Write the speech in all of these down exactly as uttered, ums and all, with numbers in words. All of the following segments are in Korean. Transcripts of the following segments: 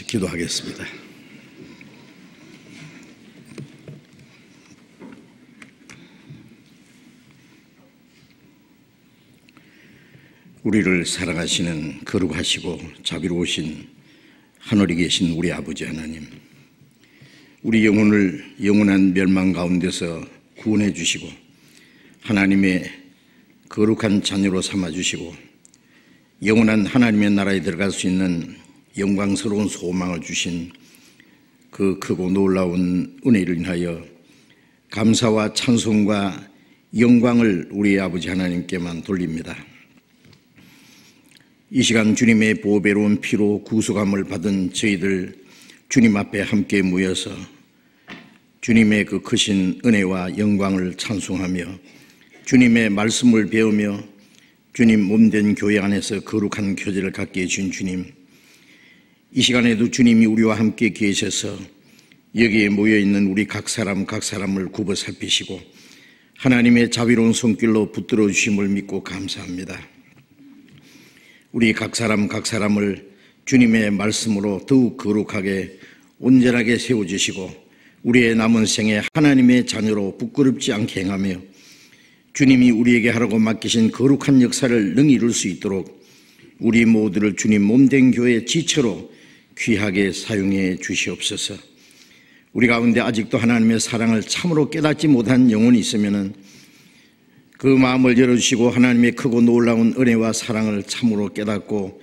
같이 기도하겠습니다. 우리를 사랑하시는 거룩하시고 자비로우신 하늘에 계신 우리 아버지 하나님, 우리 영혼을 영원한 멸망 가운데서 구원해 주시고 하나님의 거룩한 자녀로 삼아 주시고 영원한 하나님의 나라에 들어갈 수 있는 영광스러운 소망을 주신 그 크고 놀라운 은혜를 인하여 감사와 찬송과 영광을 우리 아버지 하나님께만 돌립니다. 이 시간 주님의 보배로운 피로 구속함을 받은 저희들 주님 앞에 함께 모여서 주님의 그 크신 은혜와 영광을 찬송하며 주님의 말씀을 배우며 주님 몸된 교회 안에서 거룩한 교제를 갖게 해준 주님, 이 시간에도 주님이 우리와 함께 계셔서 여기에 모여있는 우리 각 사람 각 사람을 굽어 살피시고 하나님의 자비로운 손길로 붙들어 주심을 믿고 감사합니다. 우리 각 사람 각 사람을 주님의 말씀으로 더욱 거룩하게 온전하게 세워주시고 우리의 남은 생에 하나님의 자녀로 부끄럽지 않게 행하며 주님이 우리에게 하라고 맡기신 거룩한 역사를 능히 이룰 수 있도록 우리 모두를 주님 몸된 교회의 지체로 귀하게 사용해 주시옵소서. 우리 가운데 아직도 하나님의 사랑을 참으로 깨닫지 못한 영혼이 있으면은 그 마음을 열어주시고 하나님의 크고 놀라운 은혜와 사랑을 참으로 깨닫고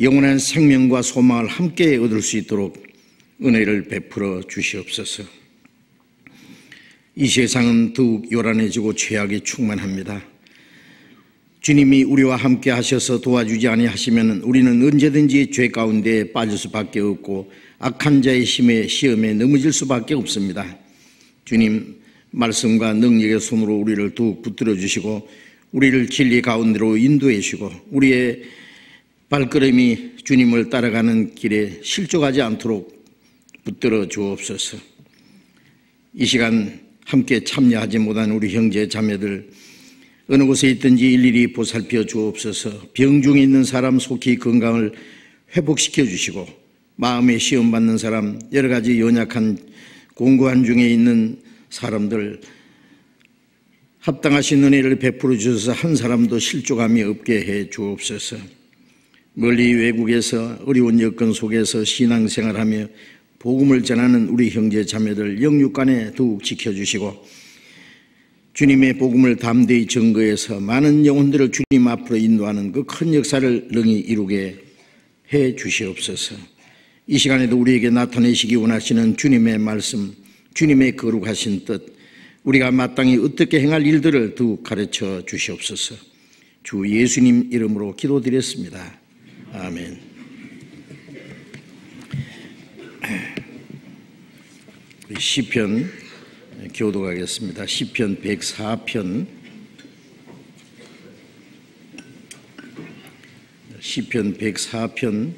영원한 생명과 소망을 함께 얻을 수 있도록 은혜를 베풀어 주시옵소서. 이 세상은 더욱 요란해지고 죄악이 충만합니다. 주님이 우리와 함께 하셔서 도와주지 아니하시면 우리는 언제든지 죄 가운데 빠질 수밖에 없고 악한 자의 힘에 시험에 넘어질 수밖에 없습니다. 주님 말씀과 능력의 손으로 우리를 더욱 붙들어 주시고 우리를 진리 가운데로 인도해 주시고 우리의 발걸음이 주님을 따라가는 길에 실족하지 않도록 붙들어 주옵소서. 이 시간 함께 참여하지 못한 우리 형제 자매들 어느 곳에 있든지 일일이 보살펴 주옵소서. 병중에 있는 사람 속히 건강을 회복시켜 주시고 마음에 시험받는 사람, 여러 가지 연약한 공고한 중에 있는 사람들 합당하신 은혜를 베풀어 주셔서 한 사람도 실족함이 없게 해 주옵소서. 멀리 외국에서 어려운 여건 속에서 신앙생활하며 복음을 전하는 우리 형제 자매들 영육간에 더욱 지켜주시고 주님의 복음을 담대히 증거해서 많은 영혼들을 주님 앞으로 인도하는 그 큰 역사를 능히 이루게 해 주시옵소서. 이 시간에도 우리에게 나타내시기 원하시는 주님의 말씀, 주님의 거룩하신 뜻, 우리가 마땅히 어떻게 행할 일들을 더욱 가르쳐 주시옵소서. 주 예수님 이름으로 기도드렸습니다. 아멘. 시편 교독하겠습니다. 시편 백사 편, 시편 백사 편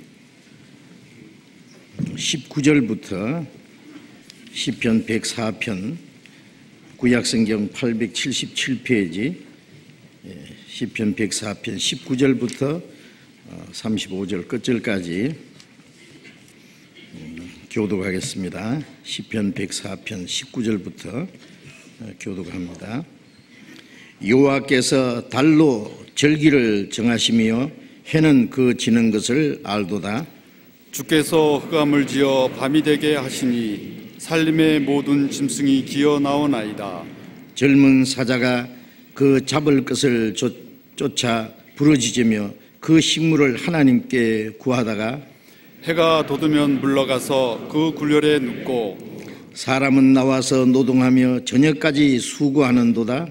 십구 절부터 시편 백사 편, 구약성경 팔백칠십칠 페이지, 시편 백사 편 십구 절부터 삼십오 절 끝절까지 교독하겠습니다. 시편 백사 편 십구 절부터 교독합니다. 여호와께서 달로 절기를 정하시며 해는 그 지는 것을 알도다. 주께서 흑암을 지어 밤이 되게 하시니 살림의 모든 짐승이 기어 나오나이다. 젊은 사자가 그 잡을 것을 쫓아 부르짖으며 그 식물을 하나님께 구하다가 해가 돋으면 물러가서 그 굴열에 눕고 사람은 나와서 노동하며 저녁까지 수고하는도다.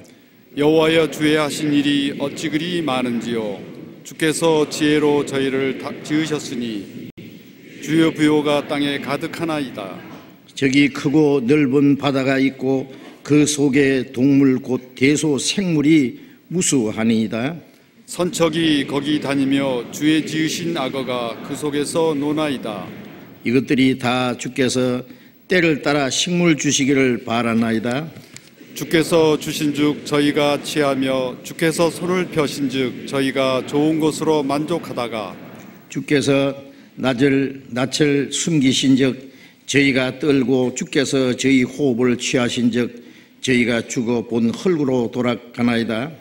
여호와여, 주의 하신 일이 어찌 그리 많은지요. 주께서 지혜로 저희를 지으셨으니 주의 부요가 땅에 가득하나이다. 저기 크고 넓은 바다가 있고 그 속에 동물 곧 대소 생물이 무수하니이다. 선척이 거기 다니며 주의 지으신 악어가 그 속에서 노나이다. 이것들이 다 주께서 때를 따라 식물 주시기를 바라나이다. 주께서 주신 즉 저희가 취하며 주께서 손을 펴신 즉 저희가 좋은 것으로 만족하다가 주께서 낯을, 낯을 숨기신 적 저희가 떨고 주께서 저희 호흡을 취하신 적 저희가 죽어 본 흙으로 돌아가나이다.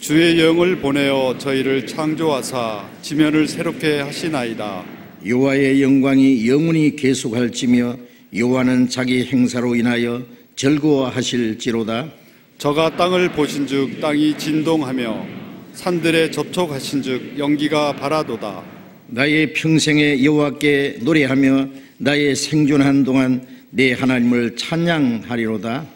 주의 영을 보내어 저희를 창조하사 지면을 새롭게 하시나이다. 여호와의 영광이 영원히 계속할지며 여호와는 자기 행사로 인하여 즐거워하실지로다. 저가 땅을 보신즉 땅이 진동하며 산들에 접촉하신즉 연기가 바라도다. 나의 평생에 여호와께 노래하며 나의 생존한 동안 내 하나님을 찬양하리로다.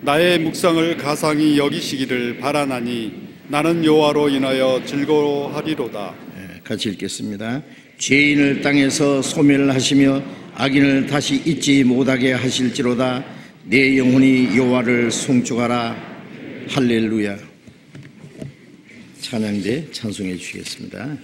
나의 묵상을 가상히 여기시기를 바라나니 나는 여호와로 인하여 즐거워하리로다. 네, 같이 읽겠습니다. 죄인을 땅에서 소멸하시며 악인을 다시 잊지 못하게 하실지로다. 내 영혼이 여호와를 송축하라. 할렐루야. 찬양대 찬송해 주시겠습니다.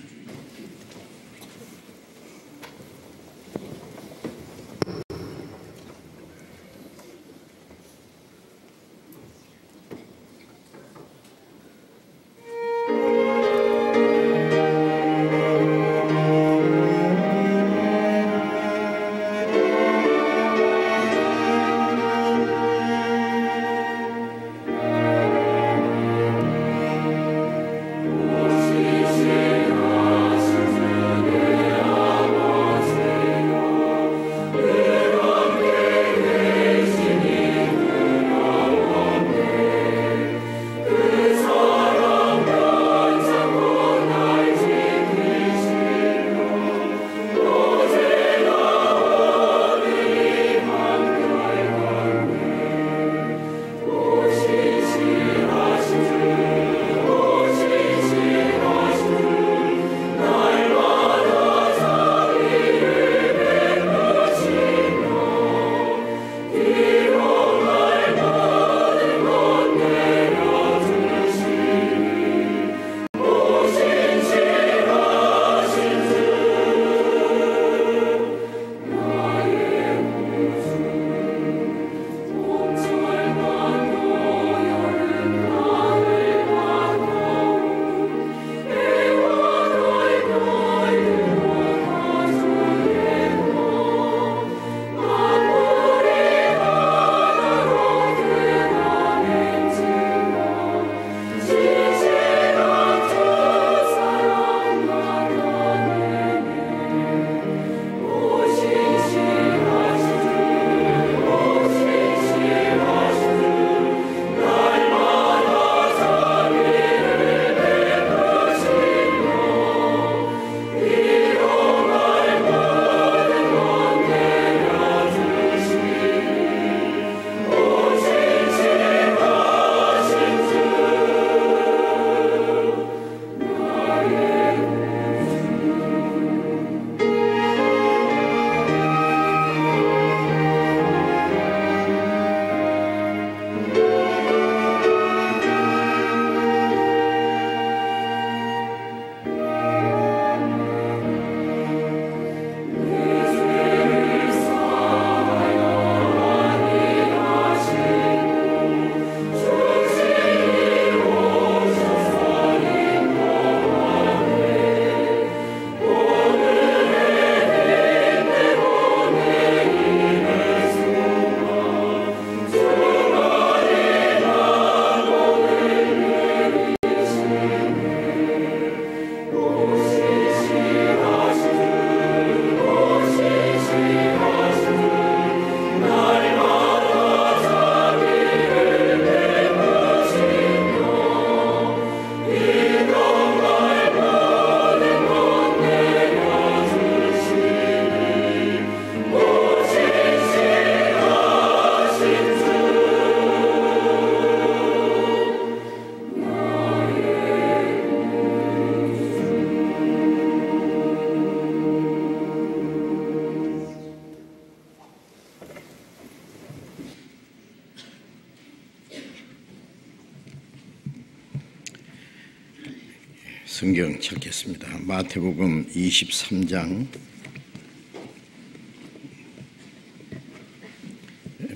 성경 찾겠습니다. 마태복음 이십삼 장,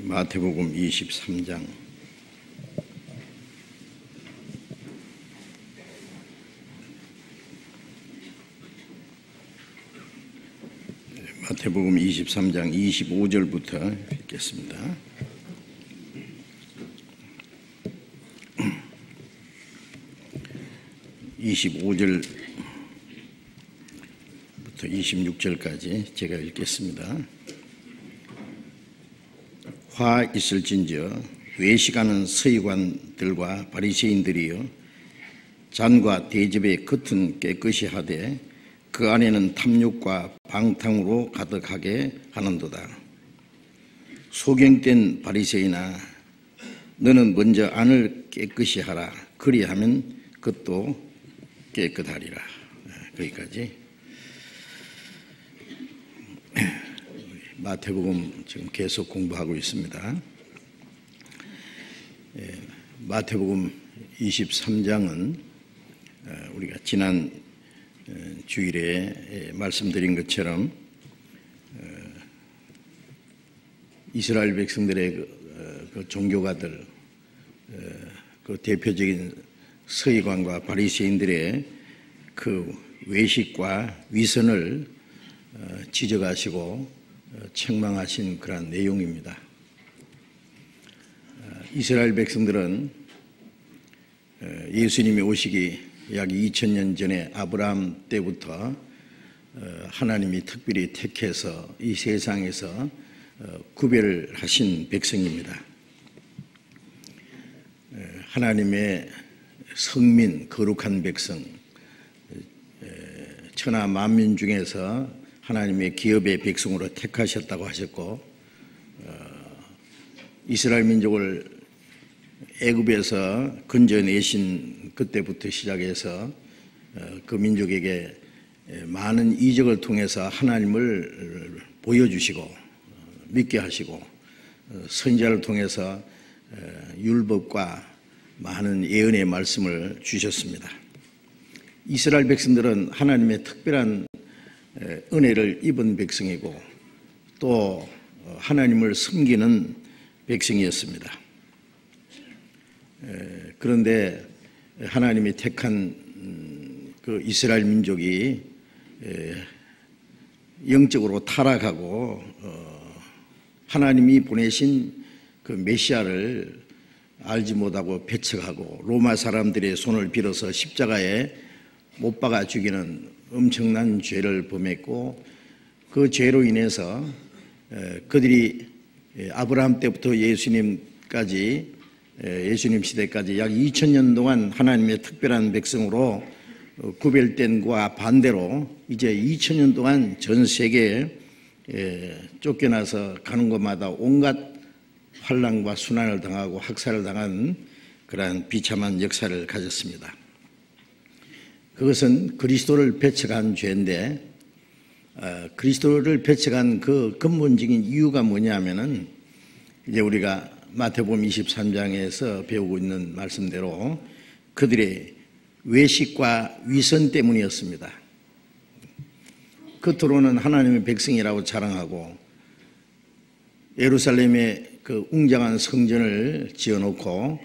마태복음 이십삼 장 마태복음 이십삼 장 이십오 절부터 읽겠습니다. 이십오 절부터 이십육 절까지 제가 읽겠습니다. 화 있을진저 외식하는 서기관들과 바리새인들이여, 잔과 대접의 겉은 깨끗이 하되 그 안에는 탐욕과 방탕으로 가득하게 하는도다. 소경된 바리새인아, 너는 먼저 안을 깨끗이 하라. 그리하면 겉도 깨끗하리라. 거기까지. 마태복음 지금 계속 공부하고 있습니다. 마태복음 이십삼 장은 우리가 지난 주일에 말씀드린 것처럼 이스라엘 백성들의 그 종교가들, 그 대표적인 서기관과 바리새인들의 그 외식과 위선을 지적하시고 책망하신 그런 내용입니다. 이스라엘 백성들은 예수님이 오시기 약 이천 년 전에 아브라함 때부터 하나님이 특별히 택해서 이 세상에서 구별하신 백성입니다. 하나님의 성민, 거룩한 백성, 천하 만민 중에서 하나님의 기업의 백성으로 택하셨다고 하셨고, 이스라엘 민족을 애굽에서 건져내신 그때부터 시작해서 그 민족에게 많은 이적을 통해서 하나님을 보여주시고 믿게 하시고, 선지자를 통해서 율법과 많은 예언의 말씀을 주셨습니다. 이스라엘 백성들은 하나님의 특별한 은혜를 입은 백성이고 또 하나님을 섬기는 백성이었습니다. 그런데 하나님이 택한 그 이스라엘 민족이 영적으로 타락하고 하나님이 보내신 그 메시아를 알지 못하고 배척하고 로마 사람들의 손을 빌어서 십자가에 못 박아 죽이는 엄청난 죄를 범했고, 그 죄로 인해서 그들이 아브라함 때부터 예수님까지 예수님 시대까지 약 이천 년 동안 하나님의 특별한 백성으로 구별된 것과 반대로 이제 이천 년 동안 전 세계에 쫓겨나서 가는 곳마다 온갖 환난과 수난을 당하고 학살을 당한 그러한 비참한 역사를 가졌습니다. 그것은 그리스도를 배척한 죄인데, 그리스도를 배척한 그 근본적인 이유가 뭐냐면은, 이제 우리가 마태복음 이십삼 장에서 배우고 있는 말씀대로 그들의 외식과 위선 때문이었습니다. 겉으로는 하나님의 백성이라고 자랑하고 예루살렘의 그 웅장한 성전을 지어놓고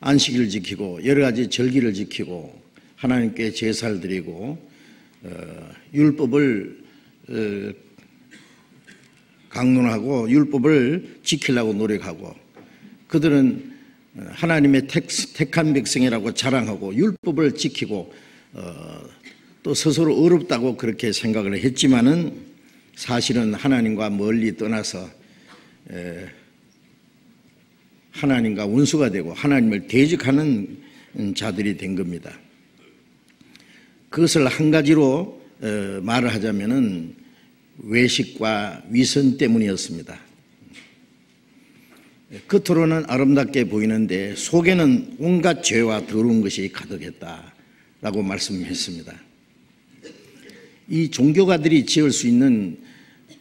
안식일을 지키고 여러 가지 절기를 지키고 하나님께 제사를 드리고 어, 율법을 어, 강론하고 율법을 지키려고 노력하고, 그들은 하나님의 택, 택한 백성이라고 자랑하고 율법을 지키고 어, 또 스스로 어렵다고 그렇게 생각을 했지만은 사실은 하나님과 멀리 떠나서 에, 하나님과 원수가 되고 하나님을 대적하는 자들이 된 겁니다. 그것을 한 가지로 어, 말을 하자면은 외식과 위선 때문이었습니다. 겉으로는 아름답게 보이는데 속에는 온갖 죄와 더러운 것이 가득했다라고 말씀했습니다. 이 종교가들이 지을 수 있는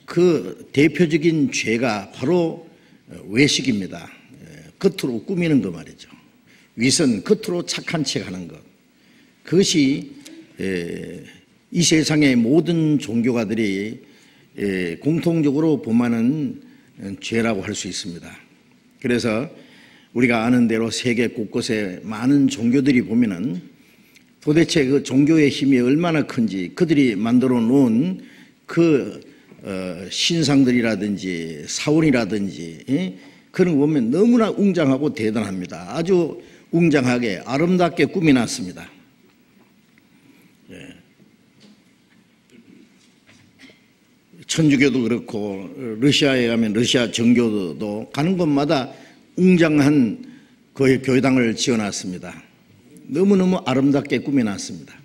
그 대표적인 죄가 바로 외식입니다. 겉으로 꾸미는 거 말이죠. 위선, 겉으로 착한 척하는 것. 그것이 이 세상의 모든 종교가들이 공통적으로 범하는 죄라고 할 수 있습니다. 그래서 우리가 아는 대로 세계 곳곳에 많은 종교들이 보면은 도대체 그 종교의 힘이 얼마나 큰지, 그들이 만들어 놓은 그 신상들이라든지 사원이라든지 그런 거 보면 너무나 웅장하고 대단합니다. 아주 웅장하게 아름답게 꾸미놨습니다. 천주교도 그렇고 러시아에 가면 러시아 정교도 가는 곳마다 웅장한 거의 교회당을 지어놨습니다. 너무너무 아름답게 꾸며놨습니다.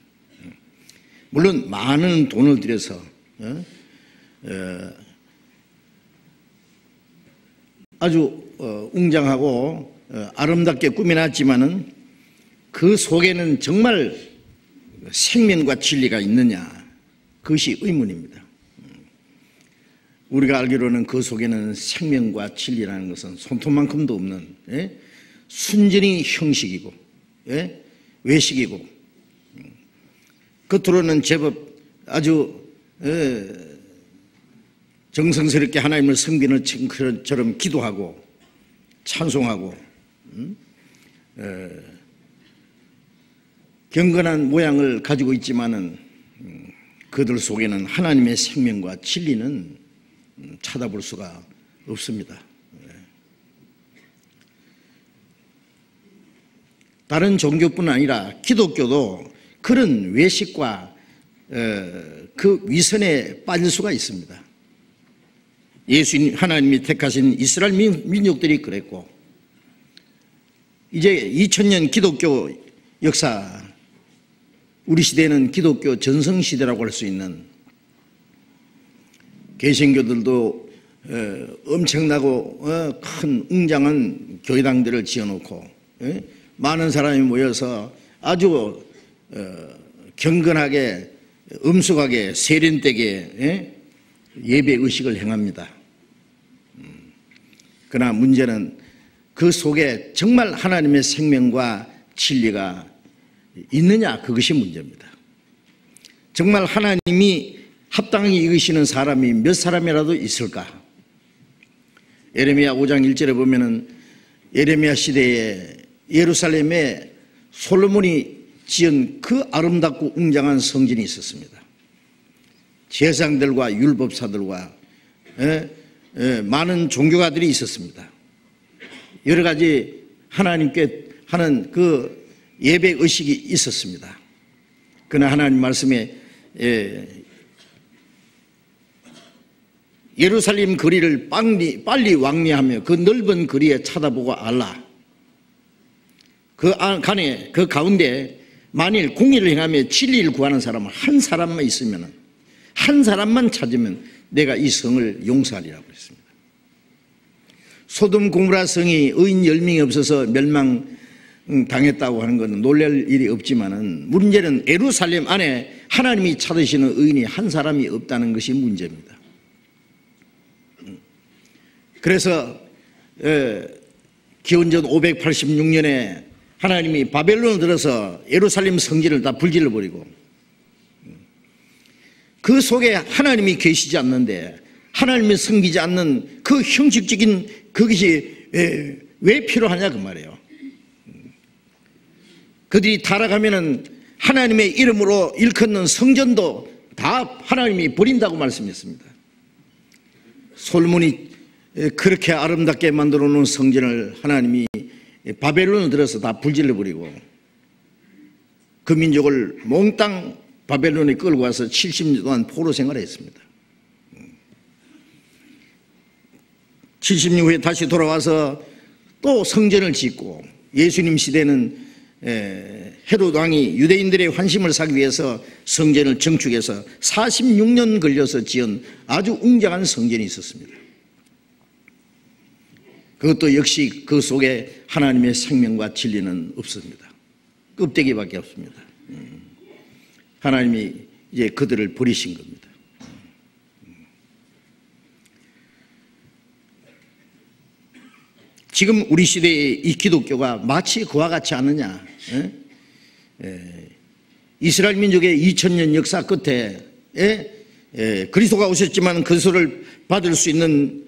물론 많은 돈을 들여서 아주 웅장하고 아름답게 꾸며놨지만은 그 속에는 정말 생명과 진리가 있느냐, 그것이 의문입니다. 우리가 알기로는 그 속에는 생명과 진리라는 것은 손톱만큼도 없는, 예? 순전히 형식이고, 예? 외식이고, 겉으로는 제법 아주, 예? 정성스럽게 하나님을 섬기는 것처럼 기도하고 찬송하고, 음? 예? 경건한 모양을 가지고 있지만은 음, 그들 속에는 하나님의 생명과 진리는 찾아볼 수가 없습니다. 다른 종교뿐 아니라 기독교도 그런 외식과 그 위선에 빠질 수가 있습니다. 예수님, 하나님이 택하신 이스라엘 민족들이 그랬고, 이제 이천 년 기독교 역사, 우리 시대는 기독교 전성시대라고 할 수 있는, 개신교들도 엄청나고 큰 웅장한 교회당들을 지어놓고 많은 사람이 모여서 아주 경건하게 엄숙하게 세련되게 예배의식을 행합니다. 그러나 문제는 그 속에 정말 하나님의 생명과 진리가 있느냐, 그것이 문제입니다. 정말 하나님이 합당히 이기시는 사람이 몇 사람이라도 있을까? 예레미야 오 장 일 절에 보면은 예레미야 시대에 예루살렘에 솔로몬이 지은 그 아름답고 웅장한 성전이 있었습니다. 제사장들과 율법사들과 에, 에, 많은 종교가들이 있었습니다. 여러 가지 하나님께 하는 그 예배 의식이 있었습니다. 그러나 하나님 말씀에 에, 예루살렘 거리를 빨리, 빨리 왕래하며 그 넓은 거리에 쳐다보고 알라. 그 안에, 그 가운데 만일 공의를 행하며 진리를 구하는 사람은 한 사람만 있으면, 한 사람만 찾으면 내가 이 성을 용서하리라고 했습니다. 소돔 고모라 성이 의인 열 명이 없어서 멸망당했다고 하는 것은 놀랄 일이 없지만은 문제는 예루살렘 안에 하나님이 찾으시는 의인이 한 사람이 없다는 것이 문제입니다. 그래서 기원전 오백팔십육 년에 하나님이 바벨론을 들어서 예루살렘 성전을 다 불질러버리고, 그 속에 하나님이 계시지 않는데 하나님이 섬기지 않는 그 형식적인 그것이 왜 필요하냐 그 말이에요. 그들이 타락하면은 하나님의 이름으로 일컫는 성전도 다 하나님이 버린다고 말씀했습니다. 솔몬이 그렇게 아름답게 만들어 놓은 성전을 하나님이 바벨론을 들어서 다 불질러버리고, 그 민족을 몽땅 바벨론에 끌고 와서 칠십 년 동안 포로 생활을 했습니다. 칠십 년 후에 다시 돌아와서 또 성전을 짓고, 예수님 시대는 헤롯 왕이 유대인들의 환심을 사기 위해서 성전을 증축해서 사십육 년 걸려서 지은 아주 웅장한 성전이 있었습니다. 그것도 역시 그 속에 하나님의 생명과 진리는 없습니다. 껍데기밖에 없습니다. 하나님이 이제 그들을 버리신 겁니다. 지금 우리 시대의 이 기독교가 마치 그와 같지 않느냐? 이스라엘 민족의 이천 년 역사 끝에 그리스도가 오셨지만 그리스도를 받을 수 있는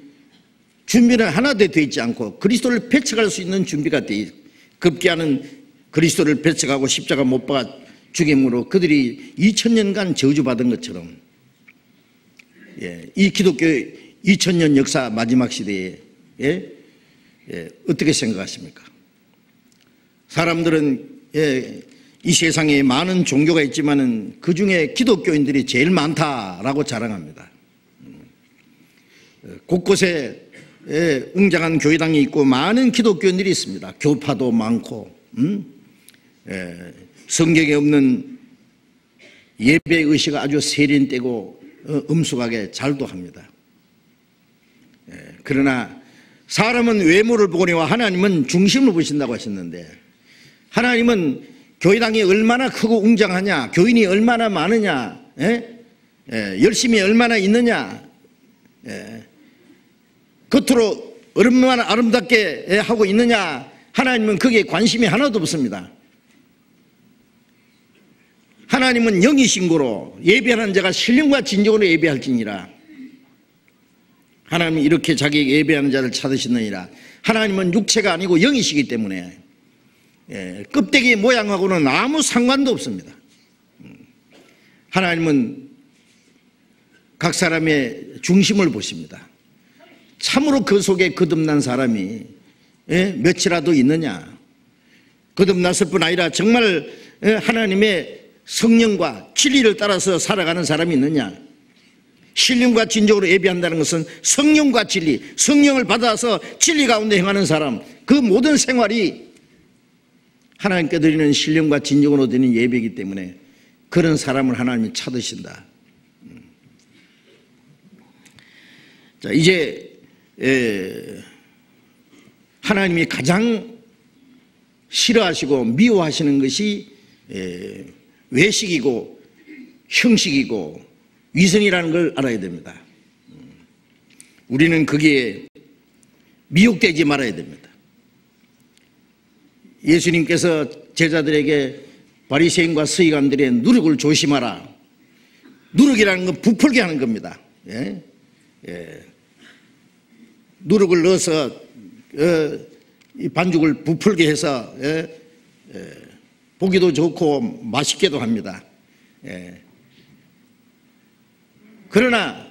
준비는 하나도 되어 있지 않고, 그리스도를 배척할 수 있는 준비가 되어 있고, 급기야는 그리스도를 배척하고 십자가 못 박아 죽임으로 그들이 이천 년간 저주받은 것처럼 예, 이 기독교의 이천 년 역사 마지막 시대에 예, 예, 어떻게 생각하십니까? 사람들은 예, 이 세상에 많은 종교가 있지만은 그 중에 기독교인들이 제일 많다라고 자랑합니다. 곳곳에 예, 웅장한 교회당이 있고 많은 기독교인들이 있습니다. 교파도 많고 음? 예, 성경에 없는 예배의식이 아주 세련되고 어, 엄숙하게 잘도 합니다. 예, 그러나 사람은 외모를 보거니와 하나님은 중심을 보신다고 하셨는데, 하나님은 교회당이 얼마나 크고 웅장하냐, 교인이 얼마나 많으냐, 예? 예, 열심이 얼마나 있느냐, 예, 겉으로 얼마나 아름답게 하고 있느냐, 하나님은 거기에 관심이 하나도 없습니다. 하나님은 영이신 고로 예배하는 자가 신령과 진정으로 예배할지니라. 하나님은 이렇게 자기 예배하는 자를 찾으시느니라. 하나님은 육체가 아니고 영이시기 때문에 예, 껍데기 모양하고는 아무 상관도 없습니다. 하나님은 각 사람의 중심을 보십니다. 참으로 그 속에 거듭난 사람이 예, 몇이라도 있느냐. 거듭났을 뿐 아니라 정말 예, 하나님의 성령과 진리를 따라서 살아가는 사람이 있느냐. 신령과 진정으로 예배한다는 것은 성령과 진리, 성령을 받아서 진리 가운데 행하는 사람, 그 모든 생활이 하나님께 드리는 신령과 진정으로 드리는 예배이기 때문에 그런 사람을 하나님이 찾으신다. 자, 이제 예, 하나님이 가장 싫어하시고 미워하시는 것이 예, 외식이고 형식이고 위선이라는 걸 알아야 됩니다. 우리는 거기에 미혹되지 말아야 됩니다. 예수님께서 제자들에게 바리새인과 서기관들의 누룩을 조심하라. 누룩이라는 건 부풀게 하는 겁니다. 예? 예. 누룩을 넣어서 어, 이 반죽을 부풀게 해서 예? 예. 보기도 좋고 맛있게도 합니다. 예. 그러나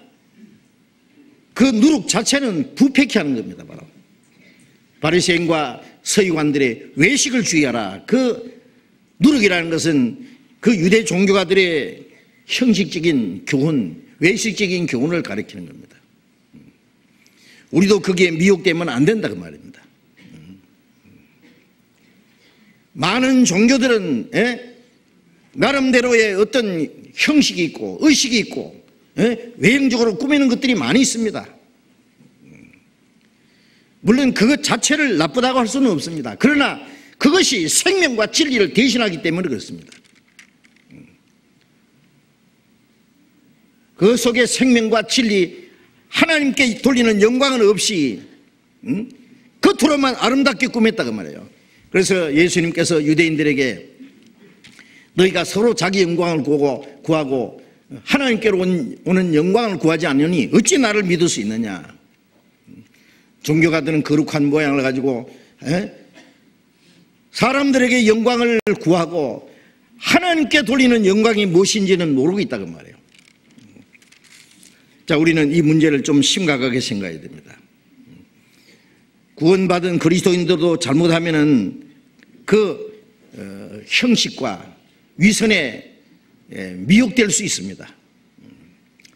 그 누룩 자체는 부패케 하는 겁니다. 바로 바리새인과 서기관들의 외식을 주의하라. 그 누룩이라는 것은 그 유대 종교가들의 형식적인 교훈, 외식적인 교훈을 가리키는 겁니다. 우리도 거기에 미혹되면 안 된다 그 말입니다. 많은 종교들은 예? 나름대로의 어떤 형식이 있고 의식이 있고 예? 외형적으로 꾸미는 것들이 많이 있습니다. 물론 그것 자체를 나쁘다고 할 수는 없습니다. 그러나 그것이 생명과 진리를 대신하기 때문에 그렇습니다. 그 속에 생명과 진리, 하나님께 돌리는 영광은 없이 음? 겉으로만 아름답게 꾸몄다 그 말이에요. 그래서 예수님께서 유대인들에게 너희가 서로 자기 영광을 구하고 하나님께로 오는 영광을 구하지 않으니 어찌 나를 믿을 수 있느냐. 종교가들은 거룩한 모양을 가지고 에? 사람들에게 영광을 구하고 하나님께 돌리는 영광이 무엇인지는 모르고 있다 그 말이에요. 자, 우리는 이 문제를 좀 심각하게 생각해야 됩니다. 구원받은 그리스도인들도 잘못하면은 그 어, 형식과 위선에 예, 미혹될 수 있습니다.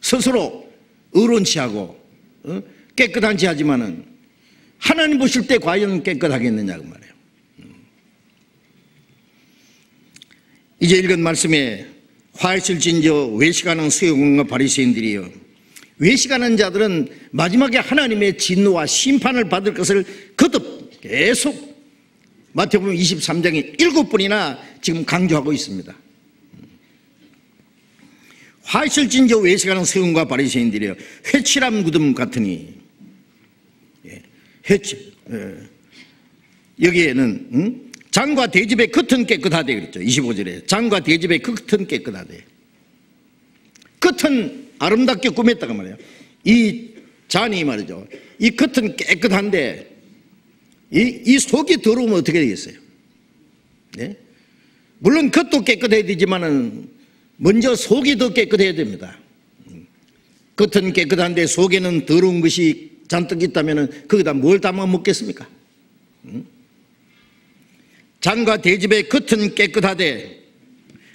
스스로 의론치 하고 어? 깨끗한지 하지만은 하나님 보실 때 과연 깨끗하겠느냐 그 말이에요. 이제 읽은 말씀에 화했을진저 외식하는 서기관과 바리새인들이요, 외식하는 자들은 마지막에 하나님의 진노와 심판을 받을 것을 거듭 계속 마태복음 이십삼 장에 일곱 번이나 지금 강조하고 있습니다. 화이슬진저 외식하는 세운과 바리새인들이여 회칠함 구름 같으니. 예, 회칠, 예. 여기에는 음? 장과 대접의 끝은 깨끗하대 그랬죠. 이십오 절에 장과 대접의 끝은 깨끗하대. 끝은 아름답게 꾸몄다 그 말이에요. 이 잔이 말이죠, 이 끝은 깨끗한데 이, 이 속이 더러우면 어떻게 되겠어요? 예? 물론 겉도 깨끗해야 되지만은 먼저 속이 더 깨끗해야 됩니다. 겉은 깨끗한데 속에는 더러운 것이 잔뜩 있다면 거기다 뭘 담아 먹겠습니까? 음? 잔과 대집의 겉은 깨끗하되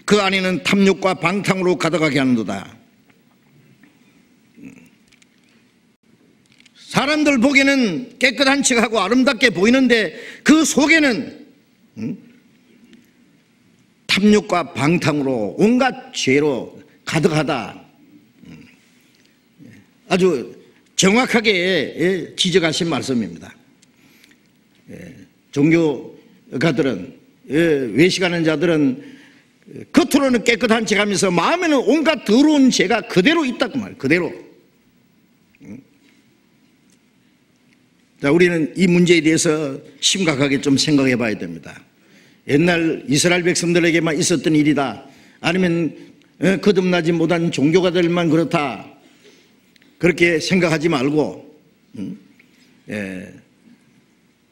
그 안에는 탐욕과 방탕으로 가득하게 하는도다. 사람들 보기에는 깨끗한 척하고 아름답게 보이는데 그 속에는 음? 탐욕과 방탕으로 온갖 죄로 가득하다. 아주 정확하게 지적하신 말씀입니다. 종교가들은, 외식하는 자들은 겉으로는 깨끗한 척하면서 마음에는 온갖 더러운 죄가 그대로 있다고 말해요. 그대로. 자, 우리는 이 문제에 대해서 심각하게 좀 생각해 봐야 됩니다. 옛날 이스라엘 백성들에게만 있었던 일이다, 아니면 거듭나지 못한 종교가들만 그렇다, 그렇게 생각하지 말고, 음? 예.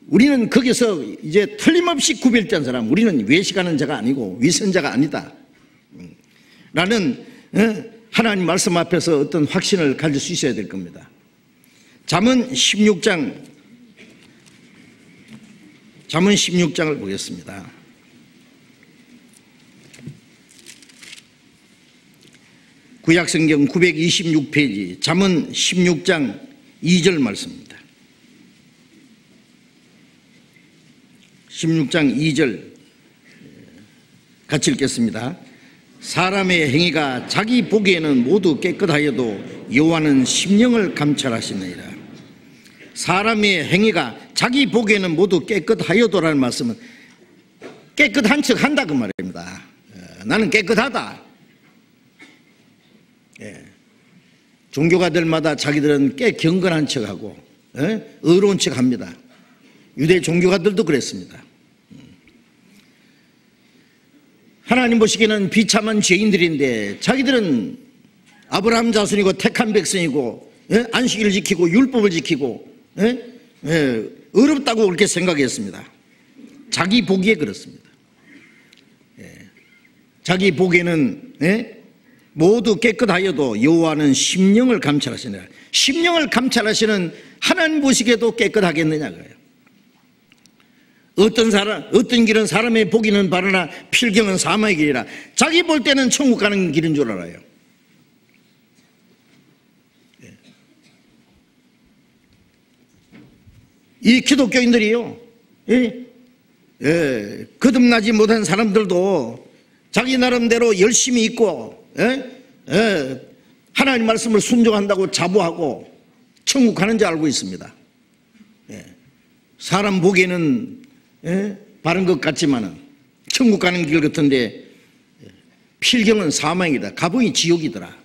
우리는 거기서 이제 틀림없이 구별된 사람, 우리는 외식하는 자가 아니고 위선자가 아니다 음. 라는 예? 하나님 말씀 앞에서 어떤 확신을 가질 수 있어야 될 겁니다. 잠언 십육 장, 잠언 십육 장을 보겠습니다. 구약성경 구백이십육 페이지 잠언 십육 장 이 절 말씀입니다. 십육 장 이 절 같이 읽겠습니다. 사람의 행위가 자기 보기에는 모두 깨끗하여도 여호와는 심령을 감찰하시느니라. 사람의 행위가 자기 보기에는 모두 깨끗하여도라는 말씀은 깨끗한 척 한다 그 말입니다. 나는 깨끗하다. 예. 종교가들마다 자기들은 꽤 경건한 척하고 예? 의로운 척합니다. 유대 종교가들도 그랬습니다. 하나님 보시기에는 비참한 죄인들인데 자기들은 아브라함 자손이고 택한 백성이고 예? 안식일을 지키고 율법을 지키고 예? 예. 의롭다고 그렇게 생각했습니다. 자기 보기에 그렇습니다. 예. 자기 보기에는 예? 모두 깨끗하여도 여호와는 심령을 감찰하시느라. 심령을 감찰하시는 하나님 보시기에도 깨끗하겠느냐 그래요. 어떤 사람, 어떤 길은 사람의 보기는 바르나 필경은 사망의 길이라. 자기 볼 때는 천국 가는 길인 줄 알아요. 이 기독교인들이요, 예, 예, 거듭나지 못한 사람들도 자기 나름대로 열심히 있고. 예? 예. 하나님 말씀을 순종한다고 자부하고 천국 가는 줄 알고 있습니다. 예. 사람 보기에는 예? 바른 것 같지만은 천국 가는 길 같은데 예. 필경은 사망이다. 가봉이 지옥이더라.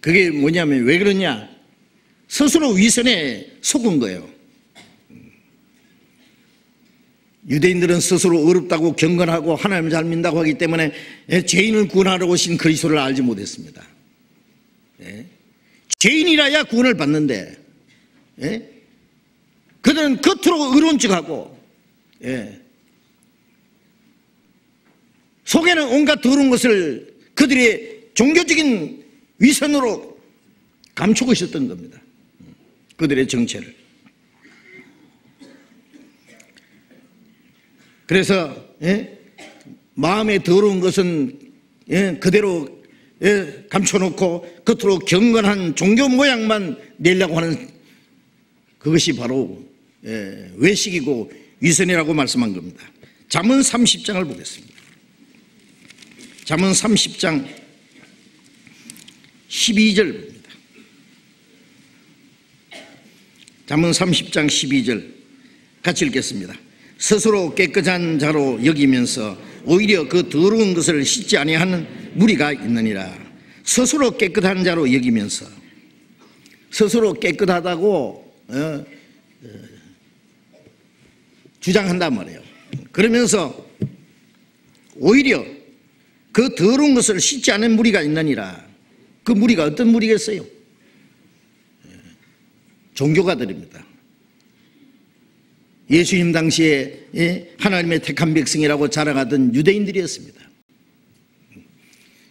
그게 뭐냐면 왜 그러냐? 스스로 위선에 속은 거예요. 유대인들은 스스로 어렵다고 경건하고 하나님을 잘 믿는다고 하기 때문에 죄인을 구원하러 오신 그리스도를 알지 못했습니다. 예? 죄인이라야 구원을 받는데 예? 그들은 겉으로 의로운 척하고 예? 속에는 온갖 더러운 것을 그들의 종교적인 위선으로 감추고 있었던 겁니다. 그들의 정체를. 그래서 예? 마음에 더러운 것은 예? 그대로 예? 감춰놓고 겉으로 경건한 종교 모양만 내려고 하는 그것이 바로 예? 외식이고 위선이라고 말씀한 겁니다. 잠언 삼십 장을 보겠습니다. 잠언 삼십 장 십이 절입니다. 잠언 삼십 장 십이 절 같이 읽겠습니다. 스스로 깨끗한 자로 여기면서 오히려 그 더러운 것을 씻지 아니하는 무리가 있느니라. 스스로 깨끗한 자로 여기면서 스스로 깨끗하다고 어, 어, 주장한단 말이에요. 그러면서 오히려 그 더러운 것을 씻지 않은 무리가 있느니라. 그 무리가 어떤 무리겠어요? 종교가들입니다. 예수님 당시에 하나님의 택한 백성이라고 자랑하던 유대인들이었습니다.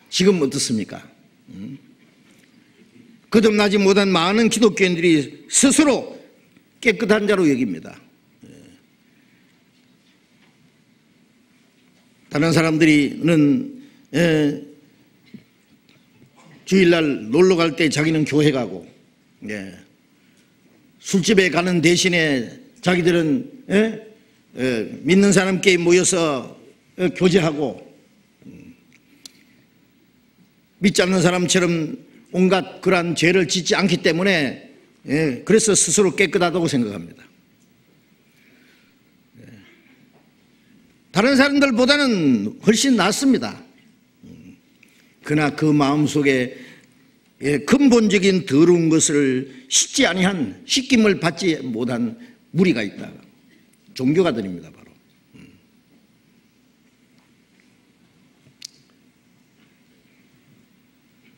지금 어떻습니까? 거듭나지 못한 많은 기독교인들이 스스로 깨끗한 자로 여깁니다. 다른 사람들이는 예, 주일날 놀러 갈 때 자기는 교회 가고 예, 술집에 가는 대신에 자기들은 예, 예, 믿는 사람끼리 모여서 예, 교제하고 믿지 않는 사람처럼 온갖 그러한 죄를 짓지 않기 때문에 예, 그래서 스스로 깨끗하다고 생각합니다. 다른 사람들보다는 훨씬 낫습니다. 그러나 그 마음속에 근본적인 더러운 것을 씻지 아니한, 씻김을 받지 못한 무리가 있다. 종교가 드립니다. 바로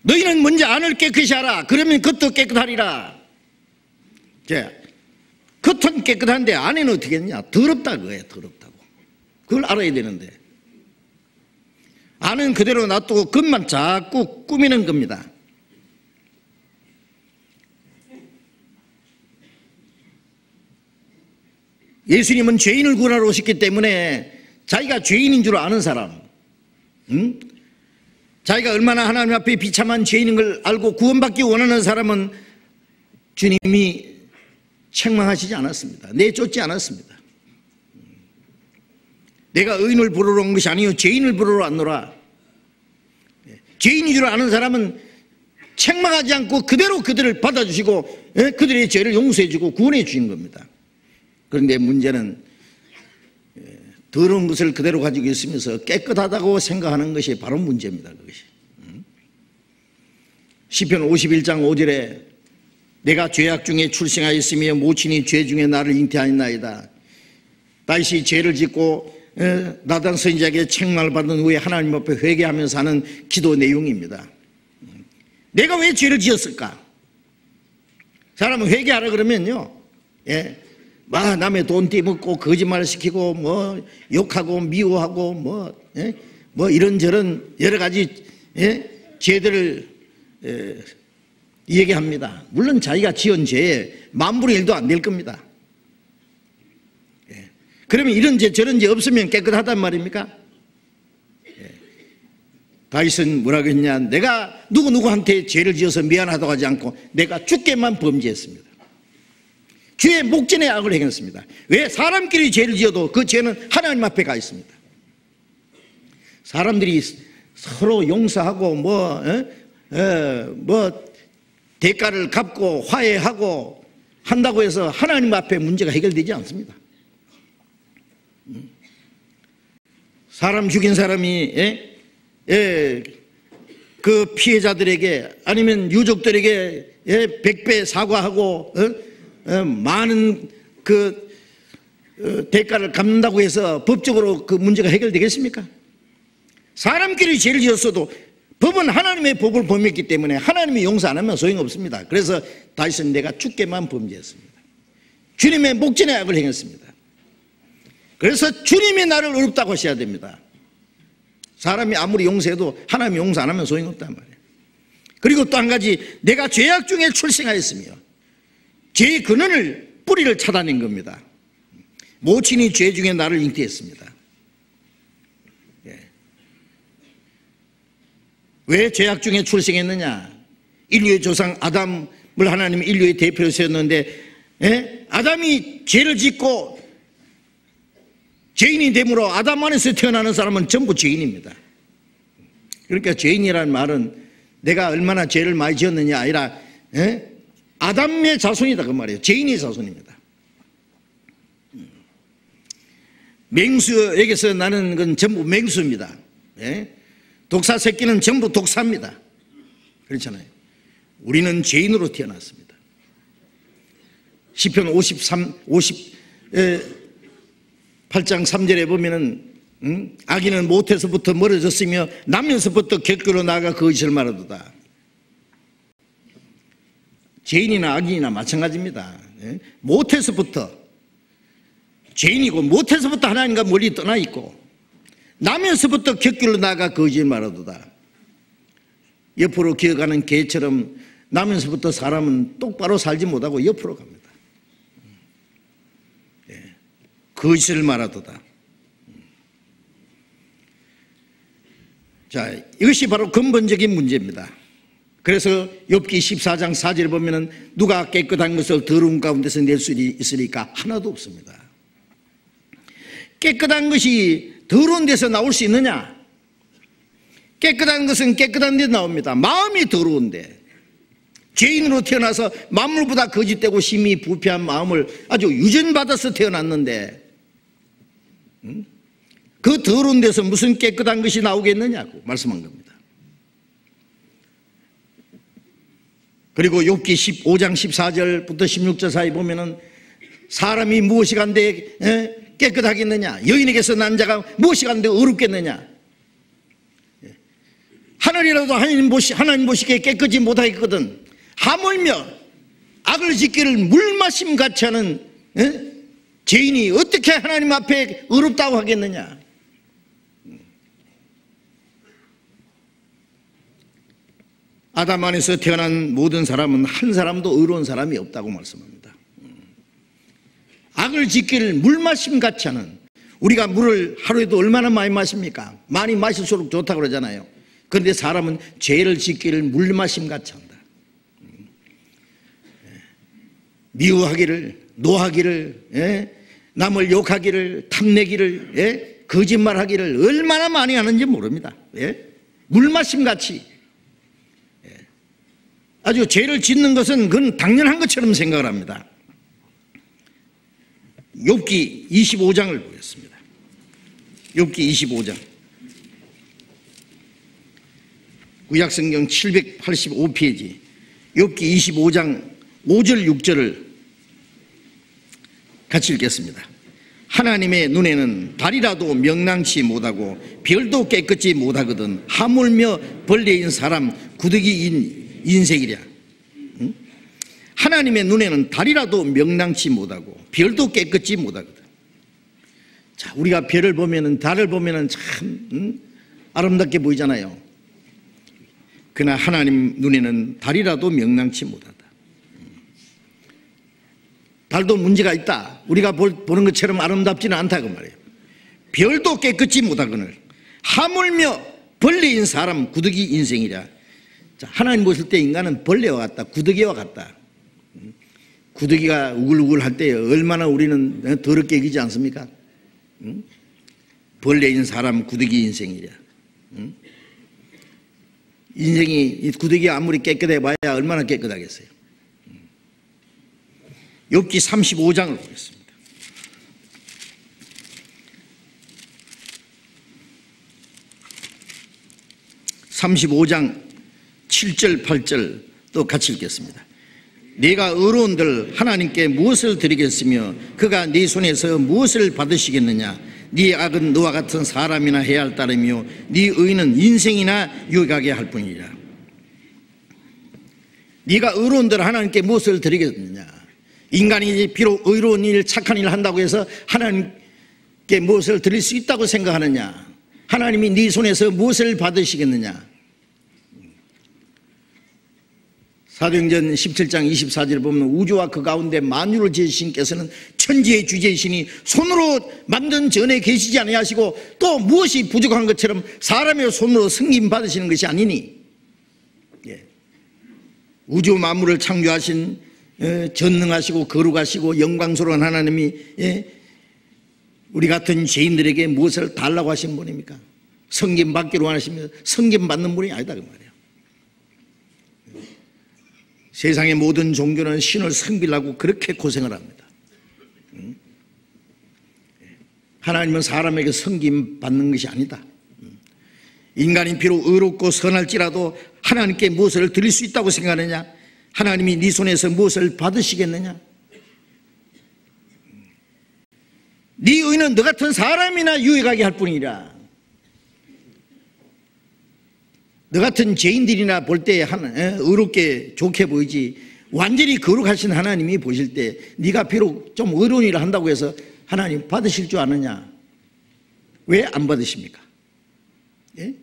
너희는 먼저 안을 깨끗이 하라. 그러면 겉도 깨끗하리라. 겉은 깨끗한데 안에는 어떻게 했냐? 더럽다 그거예요. 더럽다고. 그걸 알아야 되는데 안은 그대로 놔두고 겉만 자꾸 꾸미는 겁니다. 예수님은 죄인을 구원하러 오셨기 때문에 자기가 죄인인 줄 아는 사람, 응? 자기가 얼마나 하나님 앞에 비참한 죄인인 걸 알고 구원받기 원하는 사람은 주님이 책망하시지 않았습니다. 내쫓지 않았습니다. 내가 의인을 부르러 온 것이 아니요 죄인을 부르러 왔노라. 죄인인 줄 아는 사람은 책망하지 않고 그대로 그들을 받아주시고 그들의 죄를 용서해주고 구원해 주신 겁니다. 그런데 문제는 더러운 것을 그대로 가지고 있으면서 깨끗하다고 생각하는 것이 바로 문제입니다. 그것이. 시편 오십일 장 오 절에 내가 죄악 중에 출생하였으며 모친이 죄 중에 나를 잉태하였나이다. 다시 죄를 짓고 나단 선지자에게 책망을 받은 후에 하나님 앞에 회개하면서 하는 기도 내용입니다. 내가 왜 죄를 지었을까? 사람은 회개하라 그러면요, 예, 막 남의 돈 떼먹고 거짓말 시키고 뭐 욕하고 미워하고 뭐, 예, 뭐 이런저런 여러 가지 예, 죄들을 예, 얘기합니다. 물론 자기가 지은 죄에 만분의 일도 안 될 겁니다. 그러면 이런 죄 저런 죄 없으면 깨끗하단 말입니까? 예. 다윗은 뭐라고 했냐? 내가 누구누구한테 죄를 지어서 미안하다고 하지 않고 내가 주께만 범죄했습니다. 주의 목전에 악을 행했습니다. 왜 사람끼리 죄를 지어도 그 죄는 하나님 앞에 가 있습니다. 사람들이 서로 용서하고 뭐, 에? 에, 뭐 대가를 갚고 화해하고 한다고 해서 하나님 앞에 문제가 해결되지 않습니다. 사람 죽인 사람이 예? 예, 그 피해자들에게 아니면 유족들에게 예, 백배 사과하고 어? 어, 많은 그 어, 대가를 갚는다고 해서 법적으로 그 문제가 해결되겠습니까? 사람끼리 죄를 지었어도 법은 하나님의 법을 범했기 때문에 하나님이 용서 안 하면 소용없습니다. 그래서 다시 내가 주께만 범죄했습니다. 주님의 목전에 악을 행했습니다. 그래서 주님이 나를 의롭다고 하셔야 됩니다. 사람이 아무리 용서해도 하나님이 용서 안 하면 소용없단 말이에요. 그리고 또 한 가지, 내가 죄악 중에 출생하였으며 죄의 근원을, 뿌리를 찾아낸 겁니다. 모친이 죄 중에 나를 잉태했습니다. 예. 왜 죄악 중에 출생했느냐? 인류의 조상 아담을 하나님이 인류의 대표로 세웠는데 예? 아담이 죄를 짓고 죄인이 되므로 아담 안에서 태어나는 사람은 전부 죄인입니다. 그러니까 죄인이라는 말은 내가 얼마나 죄를 많이 지었느냐 아니라 에? 아담의 자손이다 그 말이에요. 죄인의 자손입니다. 맹수에게서 나는 건 전부 맹수입니다. 에? 독사 새끼는 전부 독사입니다. 그렇잖아요. 우리는 죄인으로 태어났습니다. 시편 오십삼, 오십, 에, 팔 장 삼 절에 보면은 음? 악인은 모태서부터 멀어졌으며 남에서부터 객교로 나아가 거짓을 말하도다. 죄인이나 악인이나 마찬가지입니다. 예? 모태서부터 죄인이고 모태서부터 하나님과 멀리 떠나 있고 남에서부터 객교로 나아가 거짓을 말하도다. 옆으로 기어가는 개처럼 나면서부터 사람은 똑바로 살지 못하고 옆으로 갑니다. 예. 거짓을 말하도다. 자, 이것이 바로 근본적인 문제입니다. 그래서 욥기 십사 장 사 절을 보면은 누가 깨끗한 것을 더러운 가운데서 낼 수 있으리까? 하나도 없습니다. 깨끗한 것이 더러운 데서 나올 수 있느냐? 깨끗한 것은 깨끗한 데서 나옵니다. 마음이 더러운데, 죄인으로 태어나서 만물보다 거짓되고 심히 부패한 마음을 아주 유전받아서 태어났는데 음? 그 더러운 데서 무슨 깨끗한 것이 나오겠느냐고 말씀한 겁니다. 그리고 욥기 십오 장 십사 절부터 십육 절 사이 보면은 사람이 무엇이 간데 깨끗하겠느냐? 여인에게서 난 자가 무엇이 간데 어렵겠느냐? 하늘이라도 하나님 보시, 하나님 보시기에 깨끗이 못하겠거든 하물며 악을 짓기를 물마심같이 하는 에? 죄인이 어떻게 하나님 앞에 의롭다고 하겠느냐? 아담 안에서 태어난 모든 사람은 한 사람도 의로운 사람이 없다고 말씀합니다. 악을 짓기를 물마심같이 하는, 우리가 물을 하루에도 얼마나 많이 마십니까? 많이 마실수록 좋다고 그러잖아요. 그런데 사람은 죄를 짓기를 물마심같이 한다. 미워하기를, 노하기를, 예? 남을 욕하기를, 탐내기를, 예? 거짓말하기를 얼마나 많이 하는지 모릅니다. 예? 물마심같이. 예. 아주 죄를 짓는 것은 그건 당연한 것처럼 생각을 합니다. 욥기 이십오 장을 보겠습니다. 욥기 이십오 장. 구약성경 칠백팔십오 페이지. 욥기 이십오 장 오 절 육 절을 같이 읽겠습니다. 하나님의 눈에는 달이라도 명랑치 못하고 별도 깨끗이 못하거든 하물며 벌레인 사람 구더기인 인생이랴. 응? 하나님의 눈에는 달이라도 명랑치 못하고 별도 깨끗이 못하거든. 자, 우리가 별을 보면은, 달을 보면은 참 응? 아름답게 보이잖아요. 그러나 하나님 눈에는 달이라도 명랑치 못하다. 달도 문제가 있다. 우리가 보는 것처럼 아름답지는 않다 그 말이에요. 별도 깨끗이 못하거늘 하물며 벌레인 사람 구더기 인생이라. 자, 하나님 보실 때 인간은 벌레와 같다. 구더기와 같다. 구더기가 우글우글할 때 얼마나 우리는 더럽게 여기지 않습니까? 응? 벌레인 사람 구더기 인생이라. 응? 인생이 구더기가 아무리 깨끗해 봐야 얼마나 깨끗하겠어요. 욥기 삼십오 장을 보겠습니다. 삼십오 장 칠 절 팔 절 또 같이 읽겠습니다. 내가 의로운들 하나님께 무엇을 드리겠으며 그가 네 손에서 무엇을 받으시겠느냐? 네 악은 너와 같은 사람이나 해야 할 따름이요 네 의는 인생이나 유익하게 할 뿐이라. 네가 의로운들 하나님께 무엇을 드리겠느냐? 인간이 비록 의로운 일, 착한 일을 한다고 해서 하나님께 무엇을 드릴 수 있다고 생각하느냐? 하나님이 네 손에서 무엇을 받으시겠느냐? 사도행전 십칠 장 이십사 절을 보면 우주와 그 가운데 만유를 지으신 께서는 천지의 주제이시니 손으로 만든 전에 계시지 아니하시고 또 무엇이 부족한 것처럼 사람의 손으로 승인받으시는 것이 아니니. 예. 우주 만물을 창조하신 예, 전능하시고 거룩하시고 영광스러운 하나님이 예, 우리 같은 죄인들에게 무엇을 달라고 하신 분입니까? 성김 받기로 하시면 성김 받는 분이 아니다 그 말이에요. 예. 세상의 모든 종교는 신을 섬기려고 그렇게 고생을 합니다. 예. 하나님은 사람에게 성김 받는 것이 아니다. 예. 인간이 비록 의롭고 선할지라도 하나님께 무엇을 드릴 수 있다고 생각하느냐? 하나님이 네 손에서 무엇을 받으시겠느냐? 네 의는 너 같은 사람이나 유익하게 할 뿐이라. 너 같은 죄인들이나 볼 때 의롭게 좋게 보이지 완전히 거룩하신 하나님이 보실 때 네가 비록 좀 의로운 일을 한다고 해서 하나님 받으실 줄 아느냐? 왜 안 받으십니까? 예?